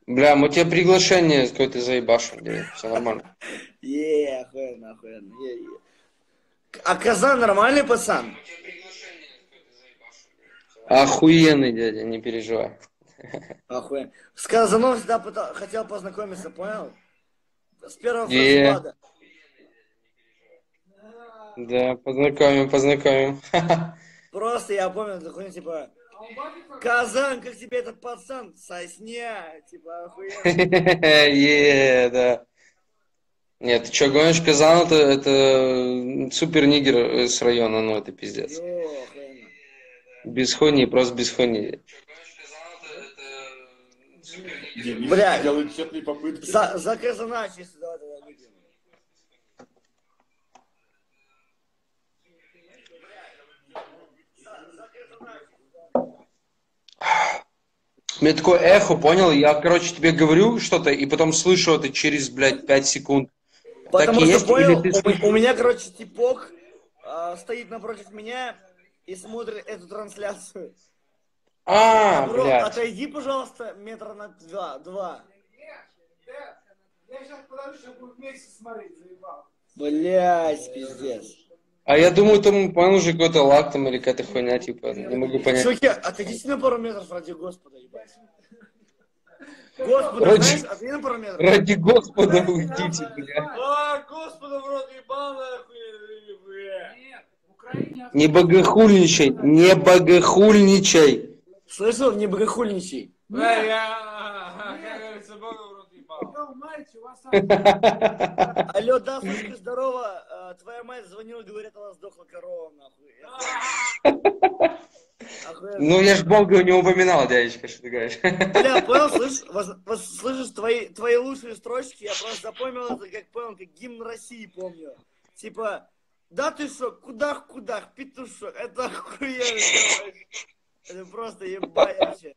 Бля, мы тебе приглашение какое-то заебашим, блядь. Все нормально. Еее, охуенно, охуенно. А Казан нормальный пацан? Охуенный, дядя, не переживай. Охуенно. С Казаном всегда хотел познакомиться, понял? С первого yeah. фреш-блада. Да, познакомим, познакомим. Просто я помню, такой, типа, Казан, как тебе этот пацан? Сосня, типа, охуенно. Еее, да. Нет, ты что, гонишь, Казан, это, это супер нигер с района, ну это пиздец. О, охуенно. Без хуйни, просто без хуйни. Бля, делают тщетные попытки. За, за Казана, честно, давай, давай, выйдем. Мне такое эхо, понял? Я, короче, тебе говорю что-то, и потом слышу это через, блядь, пять секунд. Потому так что, понял, ты... у меня, короче, типок э, стоит напротив меня и смотрит эту трансляцию. А, бро, блядь. Отойди, пожалуйста, метра на два. два. Я сейчас подожду, чтобы вместе смотреть, заебал. Блядь, пиздец. А я думаю, там, по-моему, уже какой-то лак там или какая-то хуйня, типа, не могу понять. Чуваки, отойдите на пару метров ради Господа, ебать. Господа, ради... знаешь, отойди на пару метров. Ради Господа уйдите, бля. А, Господа, в рот ебал, нахуй, бля. Нет, в Украине... Не богохульничай, не богохульничай. Слышал, не богохульничай. Да, я, как говорится, Бога в рот ебал. Алло, да, слушай, здорово. Твоя мать звонила и говорит, она сдохла корова, нахуй. Ну, я ж Бога не упоминал, дядечка, что ты говоришь. Бля, понял, слышишь, слышишь твои лучшие строчки, я просто запомнил это, как понял, как гимн России помню. Типа, да ты шо, кудах-кудах, петушок, это охуенно. Это просто ебать вообще.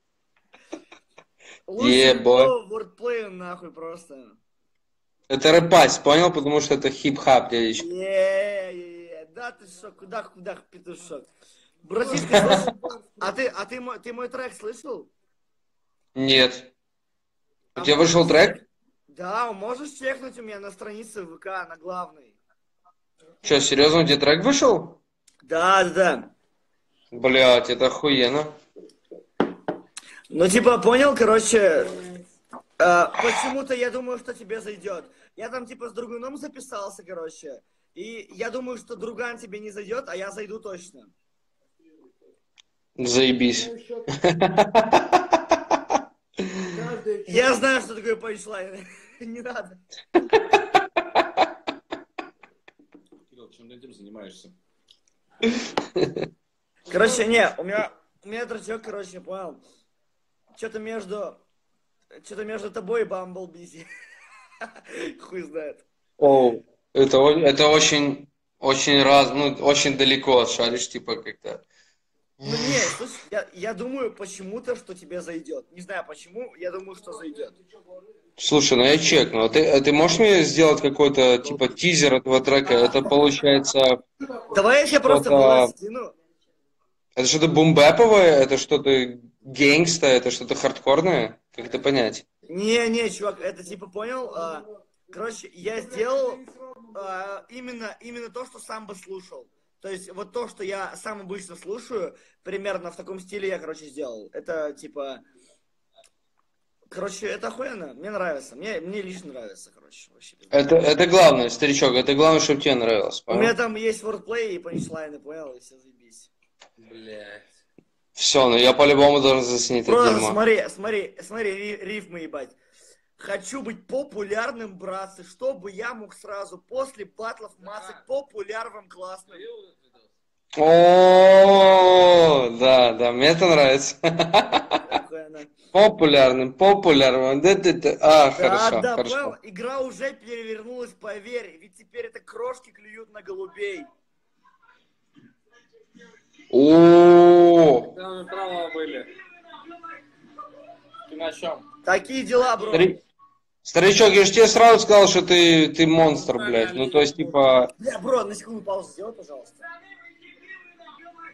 Лучше слово вордплея, нахуй, просто. Это рэпась, понял? Потому что это хип-хап, дядечка. Еее, да ты шо, кудах-кудах, петушок. Братишка, слышал? А ты, а ты, мой, ты мой трек слышал? Нет. У а тебя вышел трек? Да, можешь чекнуть у меня на странице ВК, на главной. Че, серьезно, у тебя трек вышел? Да, да. Блять, это охуенно. Ну, типа, понял, короче... Почему-то я думаю, что тебе зайдет. Я там типа с друганом записался, короче. И я думаю, что друган тебе не зайдет, а я зайду точно. Заебись. Я знаю, что такое панчлайн. Не надо. Кирилл, чем ты этим занимаешься? Короче, не, у меня у меня дрочок, короче, понял. Что-то между... Что-то между тобой и Бамблби. Хуй знает. Оу, это, это очень, очень раз, ну, очень далеко шаришь, типа, как-то. Ну, нет, слушай, я, я думаю почему-то, что тебе зайдет. Не знаю почему, я думаю, что зайдет. Слушай, ну я чекну. А ты, а ты можешь мне сделать какой-то, типа, тизер этого трека? Это получается... Давай я тебе просто пластину. Это что-то бумбэповое? Это что-то гейнгста? Это что-то хардкорное? Как это понять? Не-не, чувак, это типа понял. А, короче, я сделал а, именно, именно то, что сам бы слушал. То есть вот то, что я сам обычно слушаю, примерно в таком стиле я, короче, сделал. Это типа... Короче, это охуенно. Мне нравится. Мне, мне лично нравится, короче. Вообще. Это, это главное, старичок. Это главное, чтобы тебе нравилось. Понял? У меня там есть вордплей и панчлайны, понял? И все, заебись. Блядь. Все, ну я по-любому должен заснять это дерьмо. Смотри, смотри, смотри, рифмы, ебать. Хочу быть популярным, братцы, чтобы я мог сразу после батлов мацать популярным классно. О, да, да, мне это нравится. Популярным, популярным. А, хорошо, хорошо. Игра уже перевернулась, поверь, ведь теперь это крошки клюют на голубей. О, да, мы права были. Ты на чем? Такие дела, бро. Старичок, я же тебе сразу сказал, что ты, ты монстр, блядь. Ну, то есть, типа... Бля, бро, на секунду паузу сделай, пожалуйста.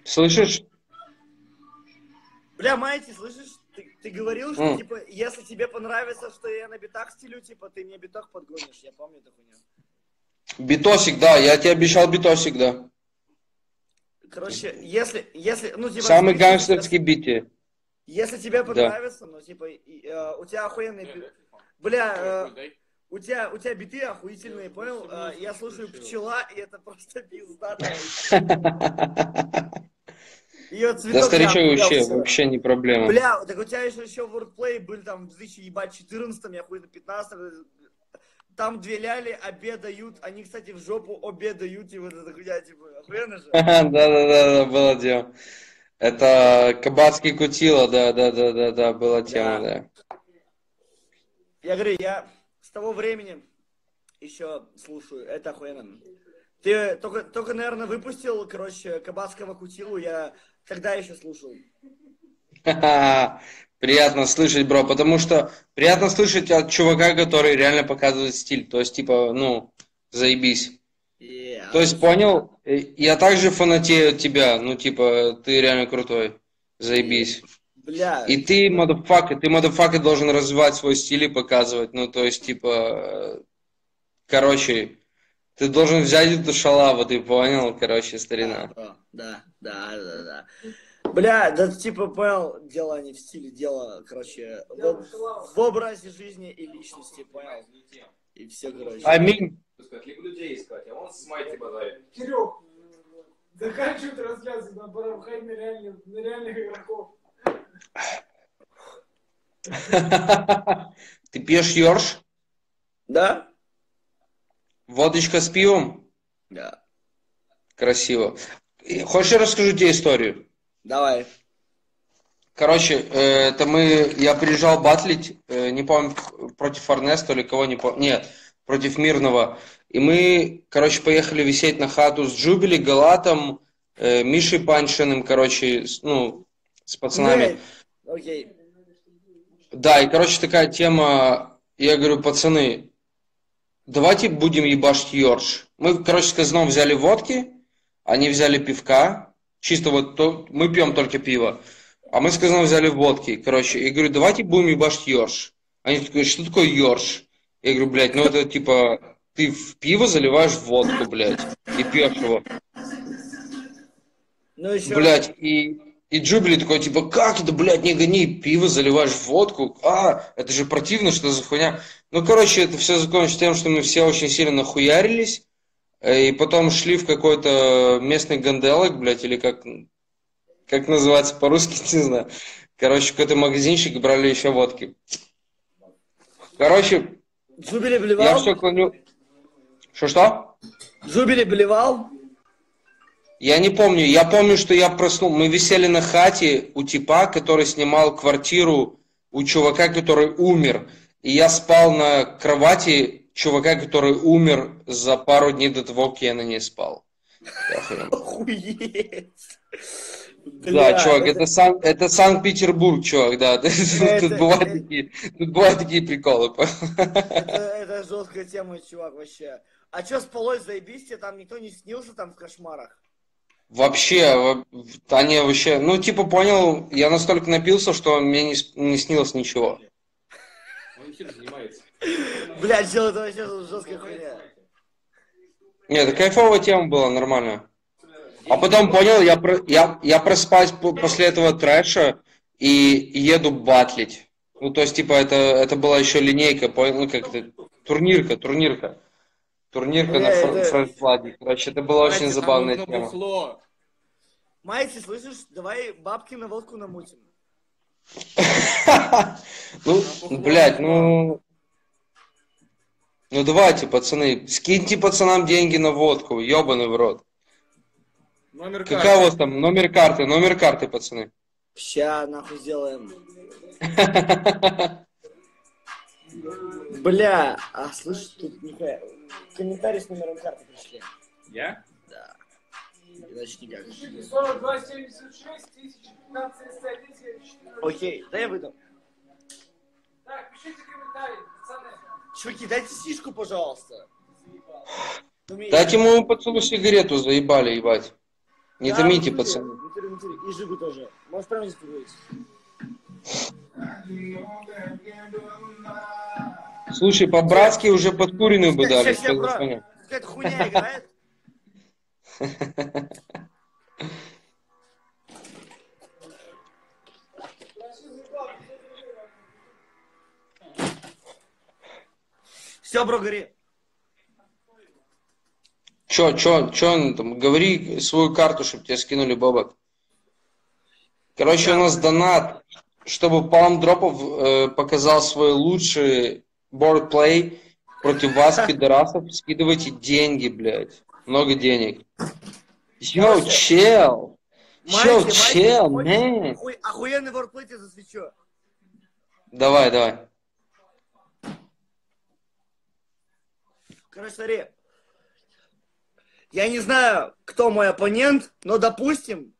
Слышишь? Бля, Майти, слышишь? Ты, ты говорил, что, mm. типа, если тебе понравится, что я на битах стелю, типа, ты мне биток подгонишь. Я помню эту хуйню. Битосик, да, я тебе обещал битосик, да. Короче, если, если, ну, типа... Самый гангстерский бити. Если тебе понравится, да. Ну, типа, и, э, у тебя охуенные биты. Бля, э, у, тебя, у тебя биты охуительные, понял? Э, я слушаю «Пчела», и это просто пизда. Да, старичок, вообще, вообще не проблема. Бля, так у тебя еще, еще вордплей были там в две тысячи четырнадцатом, я хуй на пятнадцатом. Там две ляли обедают, они, кстати, в жопу обедают, и вот это хуйня, типа, охуенно же? Да-да-да, было дело. Это кабацкий кутила, да-да-да-да, была тема, да. Я говорю, я с того времени еще слушаю, это охуенно. Ты только, наверное, выпустил, короче, кабацкого кутилу, я тогда еще слушал. Приятно слышать, бро, потому что приятно слышать от чувака, который реально показывает стиль. То есть, типа, ну, заебись. Yeah, то есть, понял, я также фанатею от тебя. Ну, типа, ты реально крутой. Заебись. Бля. И ты, мадофака, ты, мадофака, должен развивать свой стиль и показывать. Ну, то есть, типа, короче, Ты должен взять эту шалаву, ты понял, короче, старина. Да, да, да, да, да. Бля, да типа понял, дело не в стиле, дело, короче, в, в образе жизни и личности, понял. И все, короче. Аминь. Либо людей искать, а он с майки базарит. Кирюх, заканчивают трансляцию, нам пора выходить на реальных, на реальных игроков. Ты пьешь ёрш? Да. Водочка с пивом? Да. Красиво. Хочешь, я расскажу тебе историю? Давай. Короче, это мы... Я приезжал батлить, не помню, против Эрнесто или кого, не помню. Нет, против Мирного. И мы, короче, поехали висеть на хату с Джубили, Галатом, Мишей Паншиным, короче, ну, с пацанами. Окей. Да, и, короче, такая тема... Я говорю, пацаны... Давайте будем ебашить ёрш. Мы, короче, с казном взяли водки, они взяли пивка. Чисто вот то, мы пьем только пиво. А мы с казном взяли водки, короче. И говорю, давайте будем ебашить ёрш. Они такие, что такое ёрш? Я говорю, блядь, ну это типа, ты в пиво заливаешь в водку, блядь, и пьешь его. Ну, еще... Блядь, и, и Джубили такой, типа, как это, блядь, не гони, пиво заливаешь в водку? А, это же противно, что за хуйня? Ну, короче, это все закончилось тем, что мы все очень сильно нахуярились, и потом шли в какой-то местный ганделок, блядь, или как, как называется по-русски, не знаю. Короче, какой-то магазинчик, брали еще водки. Короче, Джубили блевал? Я все клоню... Что-что? Джубили блевал? Я не помню. Я помню, что я проснулся. Мы висели на хате у типа, который снимал квартиру у чувака, который умер. И я спал на кровати чувака, который умер за пару дней до того, как я на ней спал. Охуеть! Да, чувак, это Санкт-Петербург, чувак, да. Тут бывают такие приколы. Это жесткая тема, чувак, вообще. А что спалось, заебись, тебе там никто не снился там в кошмарах? Вообще, Таня, вообще, ну типа понял, я настолько напился, что мне не снилось ничего. Бля, чел, это вообще жесткая хуйня. Нет, это кайфовая тема была, нормально. А потом понял, я, про, я, я проспаюсь после этого трэша и еду батлить. Ну, то есть, типа, это, это была еще линейка, ну, как это, турнирка, турнирка. Турнирка бля, на Fresh Blood. Короче, это была Майти, очень забавная тема. Майти, слышишь, давай бабки на водку намутим. Ну, блядь, ну... Ну давайте, пацаны, скиньте пацанам деньги на водку, ёбаный в рот. Номер карты. Какая у вас там? Номер карты, номер карты, пацаны. Ща, нахуй сделаем. Бля, а слышишь, тут нихуя... Комментарий с номером карты пришли. Я? Да. Иначе никак. Окей, да я выдам. Так, пишите комментарии, пацаны. Чуваки, дайте сишку, пожалуйста. Заебал. Дайте моему пацану сигарету, заебали, ебать. Не да, томите, внутри, пацаны. Внутри, внутри. И жигу тоже. Может, прямо здесь поговорить? Слушай, по-братски уже подкуренную бы дали. Сейчас, сейчас, какая-то хуйня играет. Все, бро, говори. Че, че, че там? Говори свою карту, чтобы тебе скинули бабок. Короче, у нас донат, чтобы Палмдропов э, показал свой лучший бордплей против вас, пидорасов. Скидывайте деньги, блядь. Много денег. Йоу, чел. Чел, чел, мэн. Охуенный бордплей тебе засвечу. Давай, давай. Короче, смотри, я не знаю, кто мой оппонент, но, допустим,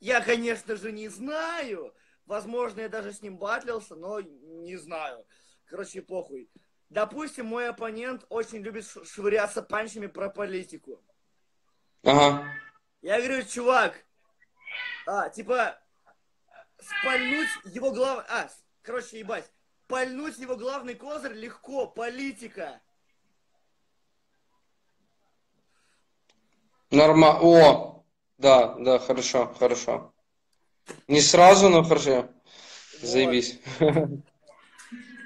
я, конечно же, не знаю, возможно, я даже с ним батлился, но не знаю, короче, похуй. Допустим, мой оппонент очень любит швыряться панчами про политику. Ага. Я говорю, чувак, а, типа, спальнуть его главный, а, короче, ебать, пальнуть его главный козырь легко, политика. Нормально. О, да, да, хорошо, хорошо. Не сразу, но хорошо. Заебись.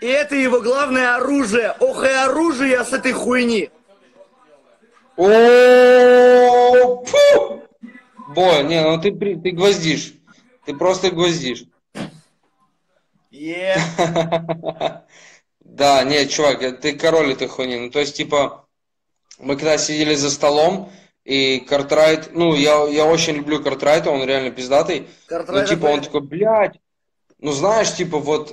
И это его главное оружие. Ох и оружие с этой хуйни. О, фу! Бо, не, ну ты, ты гвоздишь. Ты просто гвоздишь. Yeah. Да, не, чувак, ты король этой хуйни. Ну, то есть, типа, мы когда сидели за столом, и Картрайт, ну, я, я очень люблю Картрайта, он реально пиздатый. Картрайт, ну, типа, он такой, блядь, ну, знаешь, типа, вот,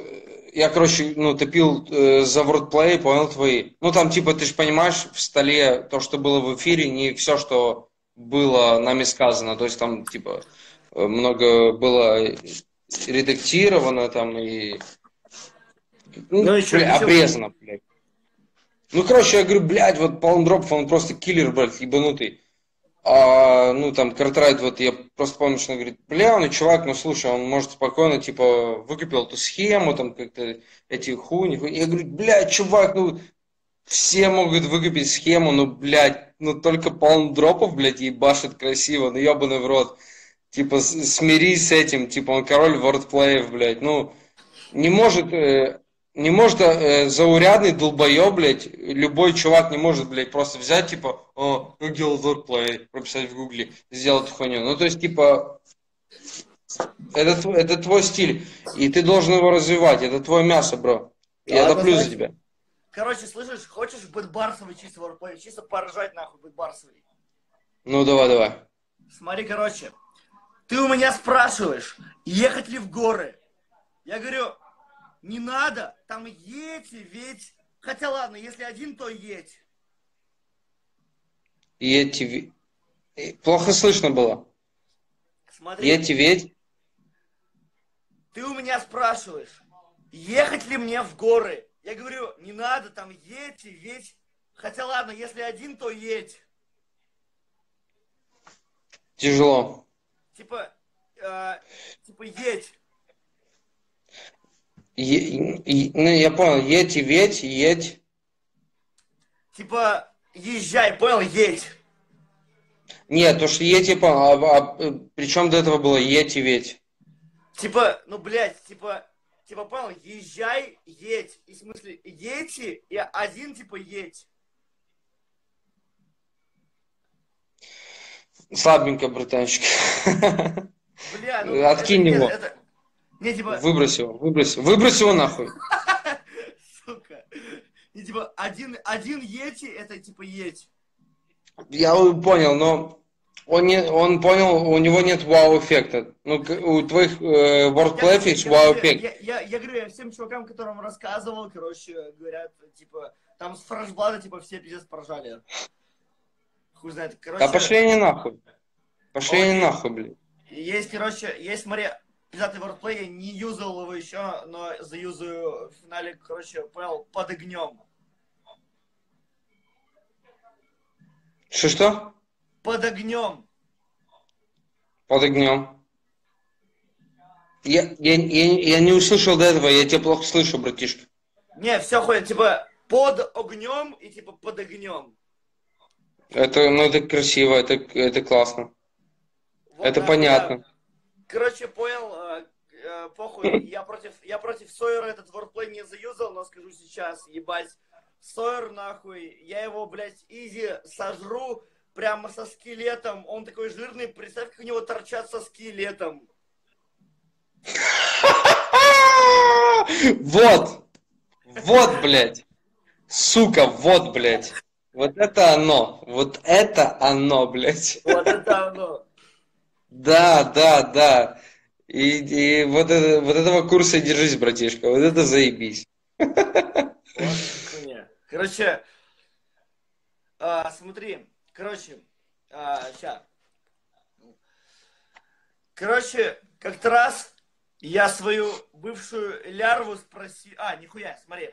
я, короче, ну, топил э, за вордплей, понял, твои. Ну, там, типа, ты же понимаешь, в столе то, что было в эфире, не все, что было нами сказано. То есть, там, типа, много было редактировано, там, и... Ну, ну еще, бля, еще обрезано, блядь. Ну, короче, я говорю, блядь, вот Палмдропов, он просто киллер, блядь, ебанутый. А, ну, там, Картрайт, вот, я просто помню, что он говорит, бля, ну, чувак, ну, слушай, он может спокойно, типа, выкупил эту схему, там, как-то эти хуйни. Я говорю, блядь, чувак, ну, все могут выкупить схему, ну, блядь, ну, только Палмдропов, блядь, ебашит красиво, ну, ебаный в рот. Типа, смирись с этим, типа, он король вордплеев, блядь, ну, не может... Э, Не может э, заурядный долбоёб, блядь, любой чувак не может, блядь, просто взять, типа, о, ну, делал вордплей, прописать в гугле, сделать хуйню. Ну, то есть, типа, это, это твой стиль, и ты должен его развивать, это твое мясо, бро. Я доплю за тебя. Короче, слышишь, хочешь бэтбарсовый чисто вордплей, чисто поржать, нахуй, бэтбарсовый? Ну, давай, давай. Смотри, короче, ты у меня спрашиваешь, ехать ли в горы? Я говорю... Не надо, там едь и ведь. Хотя ладно, если один, то едь. Едь и ведь. Плохо слышно было. Смотри. Едь и ведь. Ты у меня спрашиваешь, ехать ли мне в горы? Я говорю, не надо, там едь и ведь. Хотя ладно, если один, то едь. Тяжело. Типа, э, типа едь. Е, е, ну, я понял, едь и ведь, едь. Типа, езжай, понял, едь. Нет, то что едь, я понял, а, а, при чем до этого было едь и ведь? Типа, ну, блядь, типа, типа, понял, езжай, едь. И в смысле, едь и один, типа, едь. Слабенько, братанчик. Бля, ну... Откинь это, его. Нет, это... Не, типа... Выбрось его, выбрось, выбрось его нахуй. Сука. И, типа, один, один ети, это типа ети. Я понял, но он, не, он понял, у него нет вау-эффекта. Ну, у твоих э, вордплеев есть вау-эффект. Я, я, я говорю, я всем чувакам, которым рассказывал, короче, говорят, типа, там с Fresh Blood, типа, все пиздец поржали. Хуй знает, короче... Да пошли они нахуй. Пошли они нахуй, блин. Есть, короче, есть, смотри... Пиздатый вордплей, я не юзал его еще, но заюзаю в финале, короче, понял, под огнем. Что-что? Под огнем. Под огнем. Я, я, я, я не услышал до этого, я тебя плохо слышу, братишка. Не, все ходит, типа, под огнем и типа под огнем. Это, ну, это красиво, это, это классно. Вот это так, понятно. Я... Короче, понял, э, э, похуй, я против, я против Сойера этот вордплей не заюзал, но скажу сейчас, ебать, Сойер нахуй, я его, блядь, изи сожру прямо со скелетом, он такой жирный, представь, как у него торчат соски летом. Вот, вот, блядь, сука, вот, блядь, вот это оно, вот это оно, блядь. Вот это оно. Да, да, да. И, и вот, это, вот этого курса держись, братишка. Вот это заебись. Короче, а, смотри. Короче, а, сейчас. Короче, как-то раз я свою бывшую лярву спросил... А, нихуя, смотри.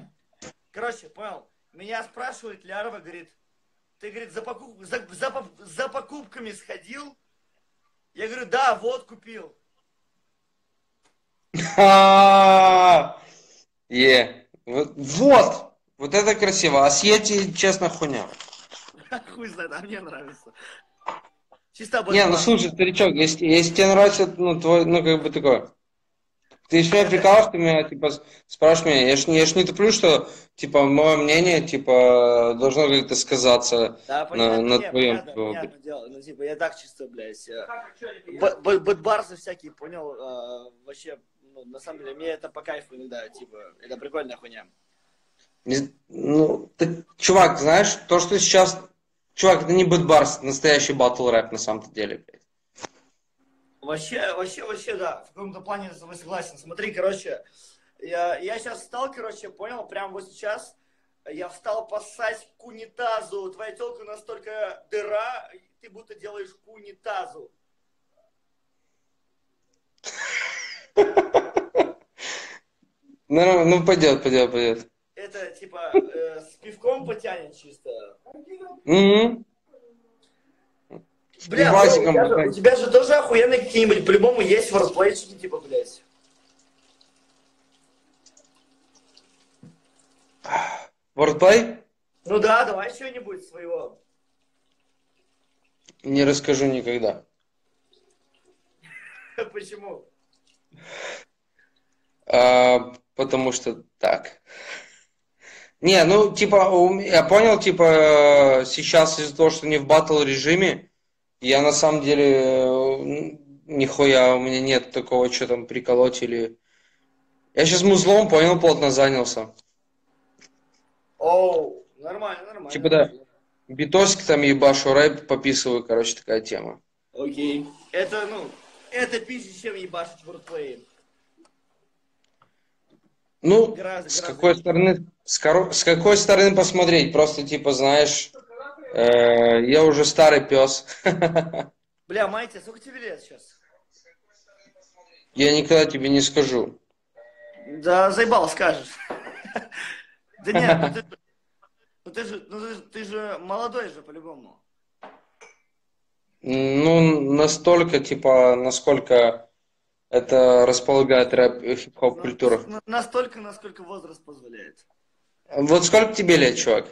Короче, понял. Меня спрашивает лярва, говорит, ты, говорит, за, покуп... за, за, за покупками сходил? Я говорю, да, вот купил. Е, вот, вот это красиво. А съедьте, честно, хуйня. Хуй знает, а мне нравится. Чисто об этом. Не, ну слушай, старичок, если, если тебе нравится, ну, твой, ну, как бы такое. Ты еще меня прикалываешь, ты меня, типа, спрашиваешь меня. Я ж, я ж не туплю, что, типа, мое мнение, типа, должно как-то сказаться да, понятно, на, на нет, твоем. Понятно, твоем. Понятно дело. Ну, типа, я так чисто, блядь, бэтбарсы всякие, понял, а, вообще, ну, на самом деле, мне это по кайфу иногда, типа, это прикольная хуйня. Не, ну, ты, чувак, знаешь, то, что сейчас... Чувак, это не бэтбарс, настоящий батл рэп на самом-то деле, блядь. Вообще, вообще, вообще, да, в каком-то плане я с тобой согласен. Смотри, короче, я, я сейчас встал, короче, понял, прямо вот сейчас я встал поссать к унитазу. Твоя телка настолько дыра, ты будто делаешь к унитазу. Ну, ну, пойдет, пойдет, пойдет. Это, типа, э, с пивком потянет чисто. Mm-hmm. Бля, ну, у, тебя же, у тебя же тоже охуенные какие-нибудь, по-любому, есть варплейчики, типа, блядь. Вордплей? Ну да, давай что-нибудь своего. Не расскажу никогда. Почему? А, потому что так. Не, ну, типа, я понял, типа, сейчас из-за того, что не в батл режиме, я на самом деле, нихуя, у меня нет такого, что там приколоть или... Я сейчас музлом, понял, плотно занялся. Оу, нормально, нормально. Типа, да, битосик там ебашу, рэп пописываю, короче, такая тема. Окей. Это, ну, это пизже, чем ебашить вордплей. Ну, гроза, с гроза. какой стороны... С, коро... С какой стороны посмотреть? Просто, типа, знаешь, э -э я уже старый пес. Бля, Майти, сколько тебе лет сейчас? Я никогда тебе не скажу. Да, заебал, скажешь. Да нет, ну ты же, ты же молодой же, по-любому. Ну, настолько, типа, насколько это располагает рэп и хип-хоп культура. Настолько, насколько возраст позволяет. Вот сколько тебе лет, чувак?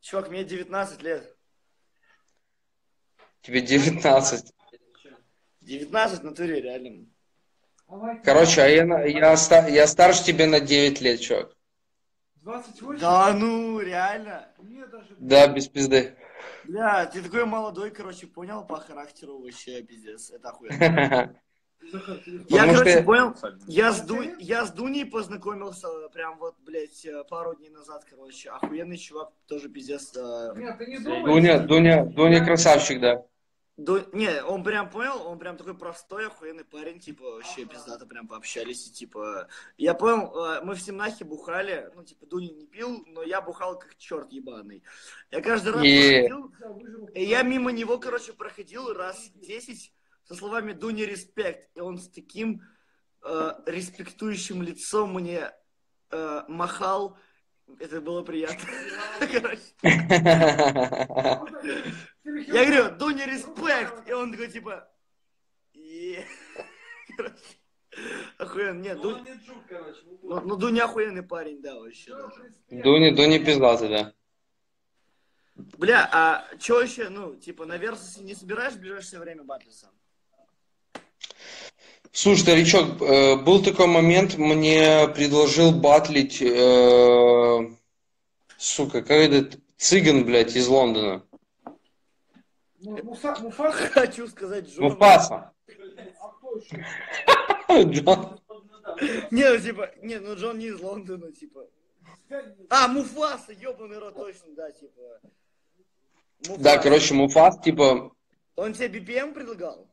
Чувак, мне девятнадцать лет. Тебе девятнадцать? девятнадцать в натуре, реально. Короче, а я, я, я, я старше тебе на девять лет, чувак. двадцать восемь? Да ну, реально? Даже... Да, без пизды. Бля, ты такой молодой, короче, понял по характеру вообще, пиздец. Это охуенно. Я, Потому короче, что... понял, я с, Ду... я с Дуней познакомился прям вот, блядь, пару дней назад, короче, охуенный чувак, тоже пиздец. Нет, ты не думаешь, Дуня, Дуня, Дуня красавчик, да. Ду... Не, он прям понял, он прям такой простой, охуенный парень, типа, вообще пиздато прям пообщались, и типа, я понял, мы в Семнахе бухали, ну, типа, Дуня не пил, но я бухал как черт ебаный. Я каждый раз и... проходил, и я мимо него, короче, проходил раз десять, со словами «Дуни, респект». И он с таким э, респектующим лицом мне э, махал. Это было приятно. Я говорю «Дуни, респект». И он такой типа... Охуенно. Нет, ну Дуня охуенный парень, да, вообще. Дуня пиздатый, да. Бля, а чё еще, ну, типа, на Версусе не собираешь в ближайшее время батлиться? Слушай, старичок, э, был такой момент, мне предложил батлить, э, сука, как этот цыган, блядь, из Лондона. Муфаса, Муфаса, хочу сказать, Джон. Муфаса. Джон. Не, ну, типа, не, ну, Джон не из Лондона, типа. А, Муфаса, ёбаный рот, точно, да, типа. Муфаса. Да, короче, Муфас, типа... Он тебе би пи эм предлагал?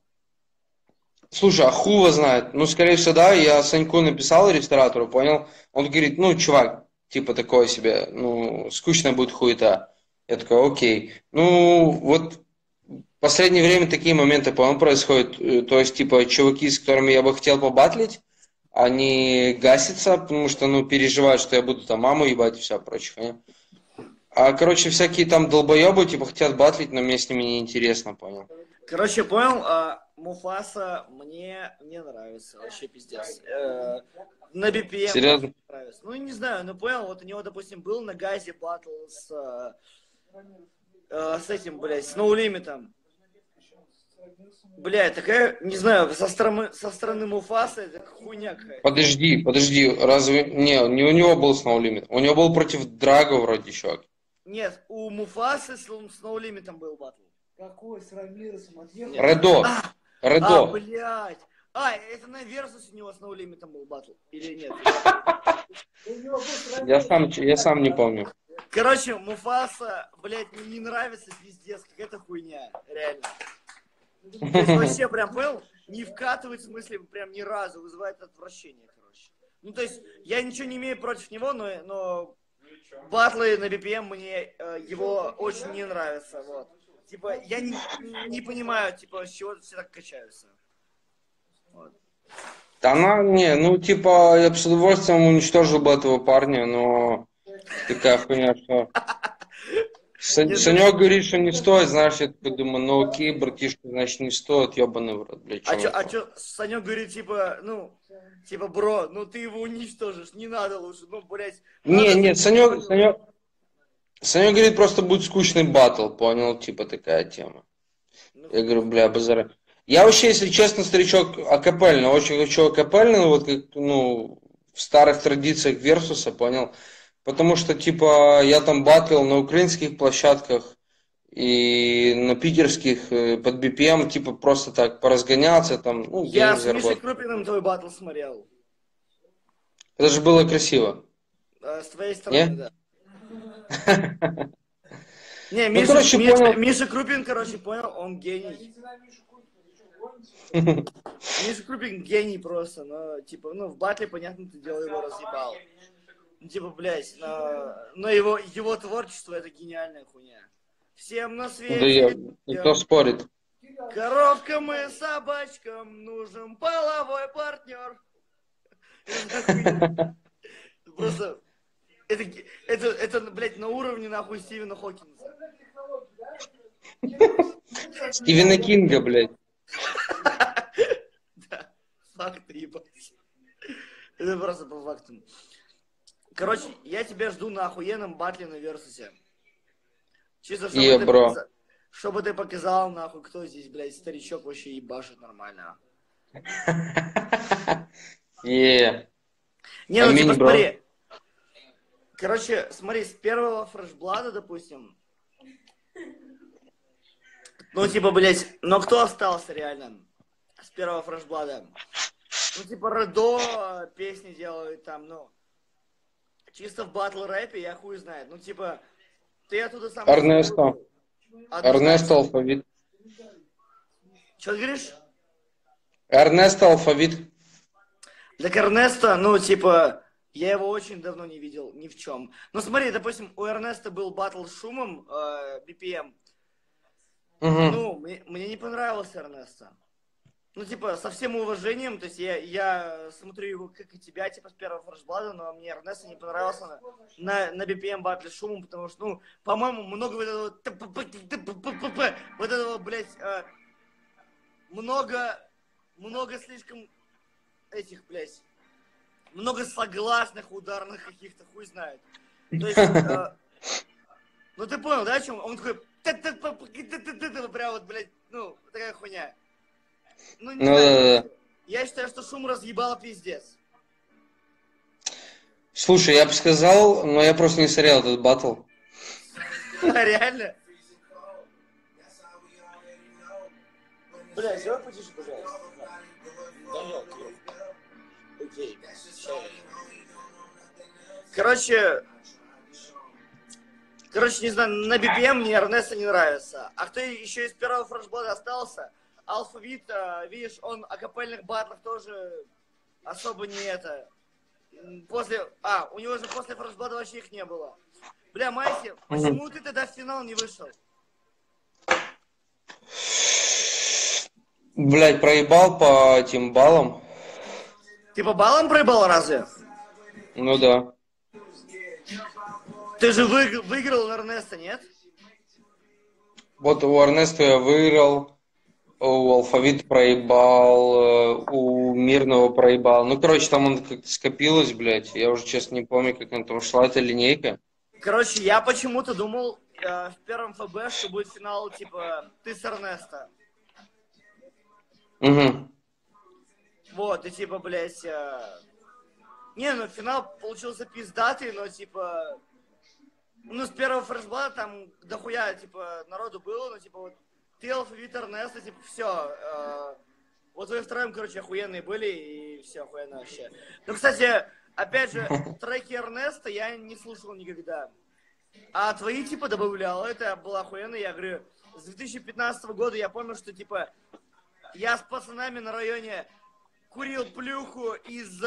Слушай, а хуй знает. Ну, скорее всего, да, я Саньку написал ресторатору, понял? Он говорит, ну, чувак, типа, такое себе, ну, скучно будет хуета. Я такой, окей. Ну, вот в последнее время такие моменты, по-моему, происходят. То есть, типа, чуваки, с которыми я бы хотел побатлить, они гасятся, потому что, ну, переживают, что я буду там маму ебать и все прочее. А, короче, всякие там долбоебы, типа, хотят батлить, но мне с ними неинтересно, понял? Короче, понял, а Муфаса мне не нравится, вообще пиздец. Э, на би пи эм. Серьезно? Нравится. Ну, не знаю, ну понял, вот у него, допустим, был на газе батл с, э, с этим, блядь, с Ноулимитом. Бля, такая, не знаю, со стороны, со стороны Муфаса это хуйня какая-то. Подожди, подожди, разве... Не, не у него был с Ноулимит. У него был против Драго вроде еще. Нет, у Муфасы с, с Ноулимитом был батл. Какой с Рамиросом отъехал? Родо. А, Родо. А, блядь. А, это на Версус у него с Ноулимитом был батл. Или нет? Я сам, я сам не помню. Короче, Муфаса, блядь, мне не нравится пиздец. Какая-то хуйня, реально. То есть вообще прям был, не вкатывает, в смысле, прям ни разу, вызывает отвращение, короче. Ну, то есть, я ничего не имею против него, но, но батлы на би пи эм мне э, его очень не нравятся, вот. Типа, я не, не понимаю, типа, с чего все так качаются. Вот. Да она, не, ну, типа, я бы с удовольствием уничтожил бы этого парня, но такая хуйня, что... Санек говорит, что не стоит, знаешь, я такой думаю, ну окей, братишка, значит, не стоит, ёбаный в рот, блядь. А чё, а чё, Санек говорит, типа, ну, типа, бро, ну ты его уничтожишь, не надо лучше, ну, блядь. Не, не, Санек, Санек, Санек говорит, просто будет скучный батл, понял, типа, такая тема. Я говорю, бля, базар. Я вообще, если честно, старичок акапельный, очень хочу акапельный, вот как, ну, в старых традициях Версуса, понял. Потому что, типа, я там батлил на украинских площадках и на питерских под би пи эм, типа, просто так поразгоняться там. Ну, я с Мишей Крупиным твой батл смотрел. Это же было красиво. А, с твоей стороны, не? Да. Не, Миша Крупин, короче, понял, он гений. Миша Крупин гений просто, но, типа, ну, в батле, понятно, ты дело его разъебал. Типа, блядь, но, но его, его творчество это гениальная хуйня. Всем на свете. Да я, никто спорит. Коровкам и собачкам нужен половой партнер. Просто, это, блядь, на уровне, нахуй, Стивена Хокинса. Стивена Кинга, блядь. Да, факты, ебать. Это просто по фактам. Короче, я тебя жду на охуенном батле на Версусе. Чисто, чтобы, е, ты бро. Показ... чтобы ты показал, нахуй, кто здесь, блядь, старичок вообще ебашит нормально. Еее. Не, ну типа смотри. Короче, смотри, с первого Fresh Blood'а, допустим. Ну типа, блядь, но кто остался реально с первого Fresh Blood'а? Ну типа Родо песни делают там, ну. Чисто в батл рэпе, я хуй знает. Ну, типа, ты оттуда сам... Эрнесто. Эрнесто Алфавит. Чё ты говоришь? Эрнесто Алфавит. Так Эрнесто, ну, типа, я его очень давно не видел ни в чем. Ну, смотри, допустим, у Эрнеста был батл с Шумом, э, би пи эм. Угу. Ну, мне, мне не понравился Эрнесто. Ну, типа, со всем уважением, то есть я, я смотрю его, как и тебя, типа, с первого фрэшблада, но мне Эрнесто не понравился на, на, на би пи эм батле Шумом, потому что, ну, по-моему, много вот этого, вот этого, блядь, много, много слишком этих, блядь, много согласных ударных каких-то, хуй знает. То есть, ну, ты понял, да, о чем? Он такой, прям вот, блядь, ну, такая хуйня. Ну, не ну, знаю, да, да. Я считаю, что Шум разъебал пиздец. Слушай, я бы сказал, но я просто не смотрел этот батл. Реально? Бля, сделай потише, пожалуйста. Окей. Короче... Короче, не знаю, на би пи эм мне Эрнесто не нравится. А кто еще из первого фрэшблада остался... Алфавит, видишь, он о капельных батлах тоже особо не это. После... А, у него же после фрэшблада вообще их не было. Бля, Майси, почему ты тогда в финал не вышел? Блядь, проебал по этим баллам. Ты по баллам проебал разве? Ну да. Ты же вы... выиграл у Эрнеста, нет? Вот у Эрнеста я выиграл. У Алфавит проебал, у Мирного проебал. Ну, короче, там он как-то скопилось, блядь. Я уже, честно, не помню, как она там шла, эта линейка. Короче, я почему-то думал э, в первом эф бэ, что будет финал, типа, ты с Эрнесто. Угу. Вот, и типа, блядь... А... Не, ну финал получился пиздатый, но типа... Ну, с первого Fresh Blood там дохуя, типа, народу было, но типа вот... Ты, Алфавит, Эрнесто, типа, все. А... Вот вы втроем, короче, охуенные были, и все, охуенно вообще. Ну, кстати, опять же, треки Эрнеста я не слушал никогда. А твои, типа, добавлял, это было охуенно, я говорю... С две тысячи пятнадцатого года я понял, что, типа, я с пацанами на районе курил плюху из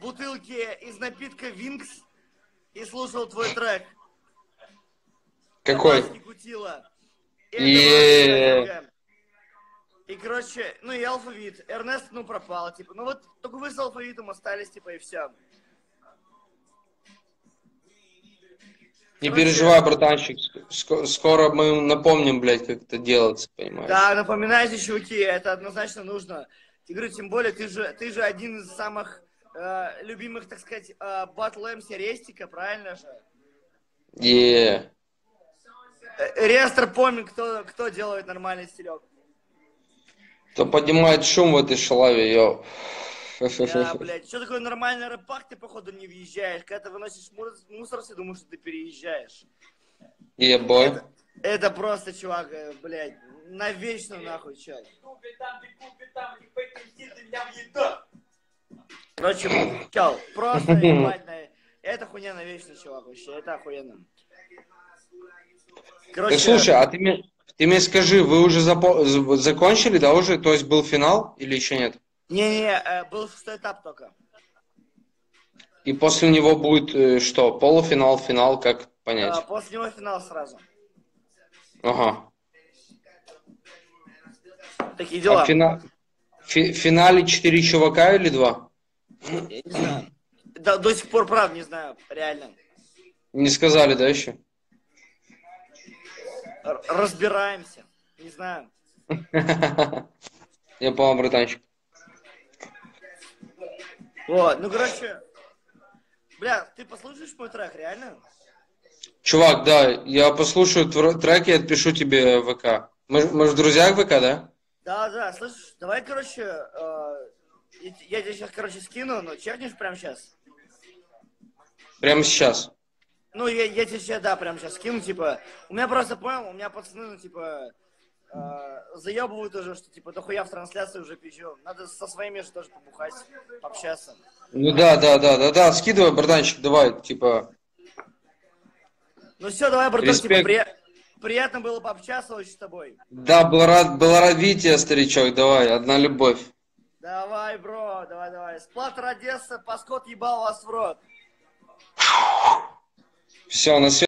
бутылки, из напитка Винкс и слушал твой трек. Какой? И, и, короче, ну и Алфавит. Эрнест, ну, пропал, типа. Ну вот, только вы с Алфавитом остались, типа, и все. Не переживай, братанчик, скоро мы напомним, блядь, как это делается, понимаешь? Да, напоминайте, чуваки, это однозначно нужно. Я говорю, тем более, ты же, ты же один из самых э, любимых, так сказать, э, батл-эмси Рестика, правильно же? Yeah. Рестер, помнит, кто, кто делает нормальный стилек. Кто поднимает шум в этой шалаве, йоу. Да, блядь, что такое нормальный рэпак, ты, походу, не въезжаешь. Когда ты выносишь мусор, все думают, что ты переезжаешь. Ебой. Yeah, это, это просто, чувак, блядь, навечно нахуй, чувак. Короче, чел, просто ебать, это хуйня навечно, чувак, вообще, это охуенно. Короче, так, слушай, а ты мне, ты мне скажи, вы уже запо- закончили, да, уже? То есть был финал или еще нет? Не-не, был шестой этап только. И после него будет что? Полуфинал, финал, как понять? А, после него финал сразу. Ага. Такие дела. А фина... Фи- финале четыре чувака или два? Я не знаю. До, до сих пор, прав, не знаю, реально. Не сказали, да, еще? Р- разбираемся. Не знаю. Я понял, братанчик. Вот, ну, короче, бля, ты послушаешь мой трек, реально? Чувак, да, я послушаю трек и отпишу тебе в ВК. Мы, мы же в друзьях в ВК, да? Да, да, слышишь, давай, короче, э, я тебе сейчас, короче, скину, но чекнешь прямо сейчас? Прямо сейчас? Ну, я, я тебе сейчас, да, прямо сейчас скину, типа, у меня просто, понял, у меня пацаны, ну, типа, Uh, заебывают уже, что типа дохуя в трансляции уже пищу. Надо со своими же тоже побухать, пообщаться. Ну да, да, да, да, да, скидывай, братанчик, давай, типа. Ну все, давай, братан, типа, при... приятно было пообщаться очень с тобой. Да, был рад, был рад видеть тебя, старичок, давай, одна любовь. Давай, бро, давай, давай. Сплаттер Одесса, паскот ебал вас в рот. Все, на связи.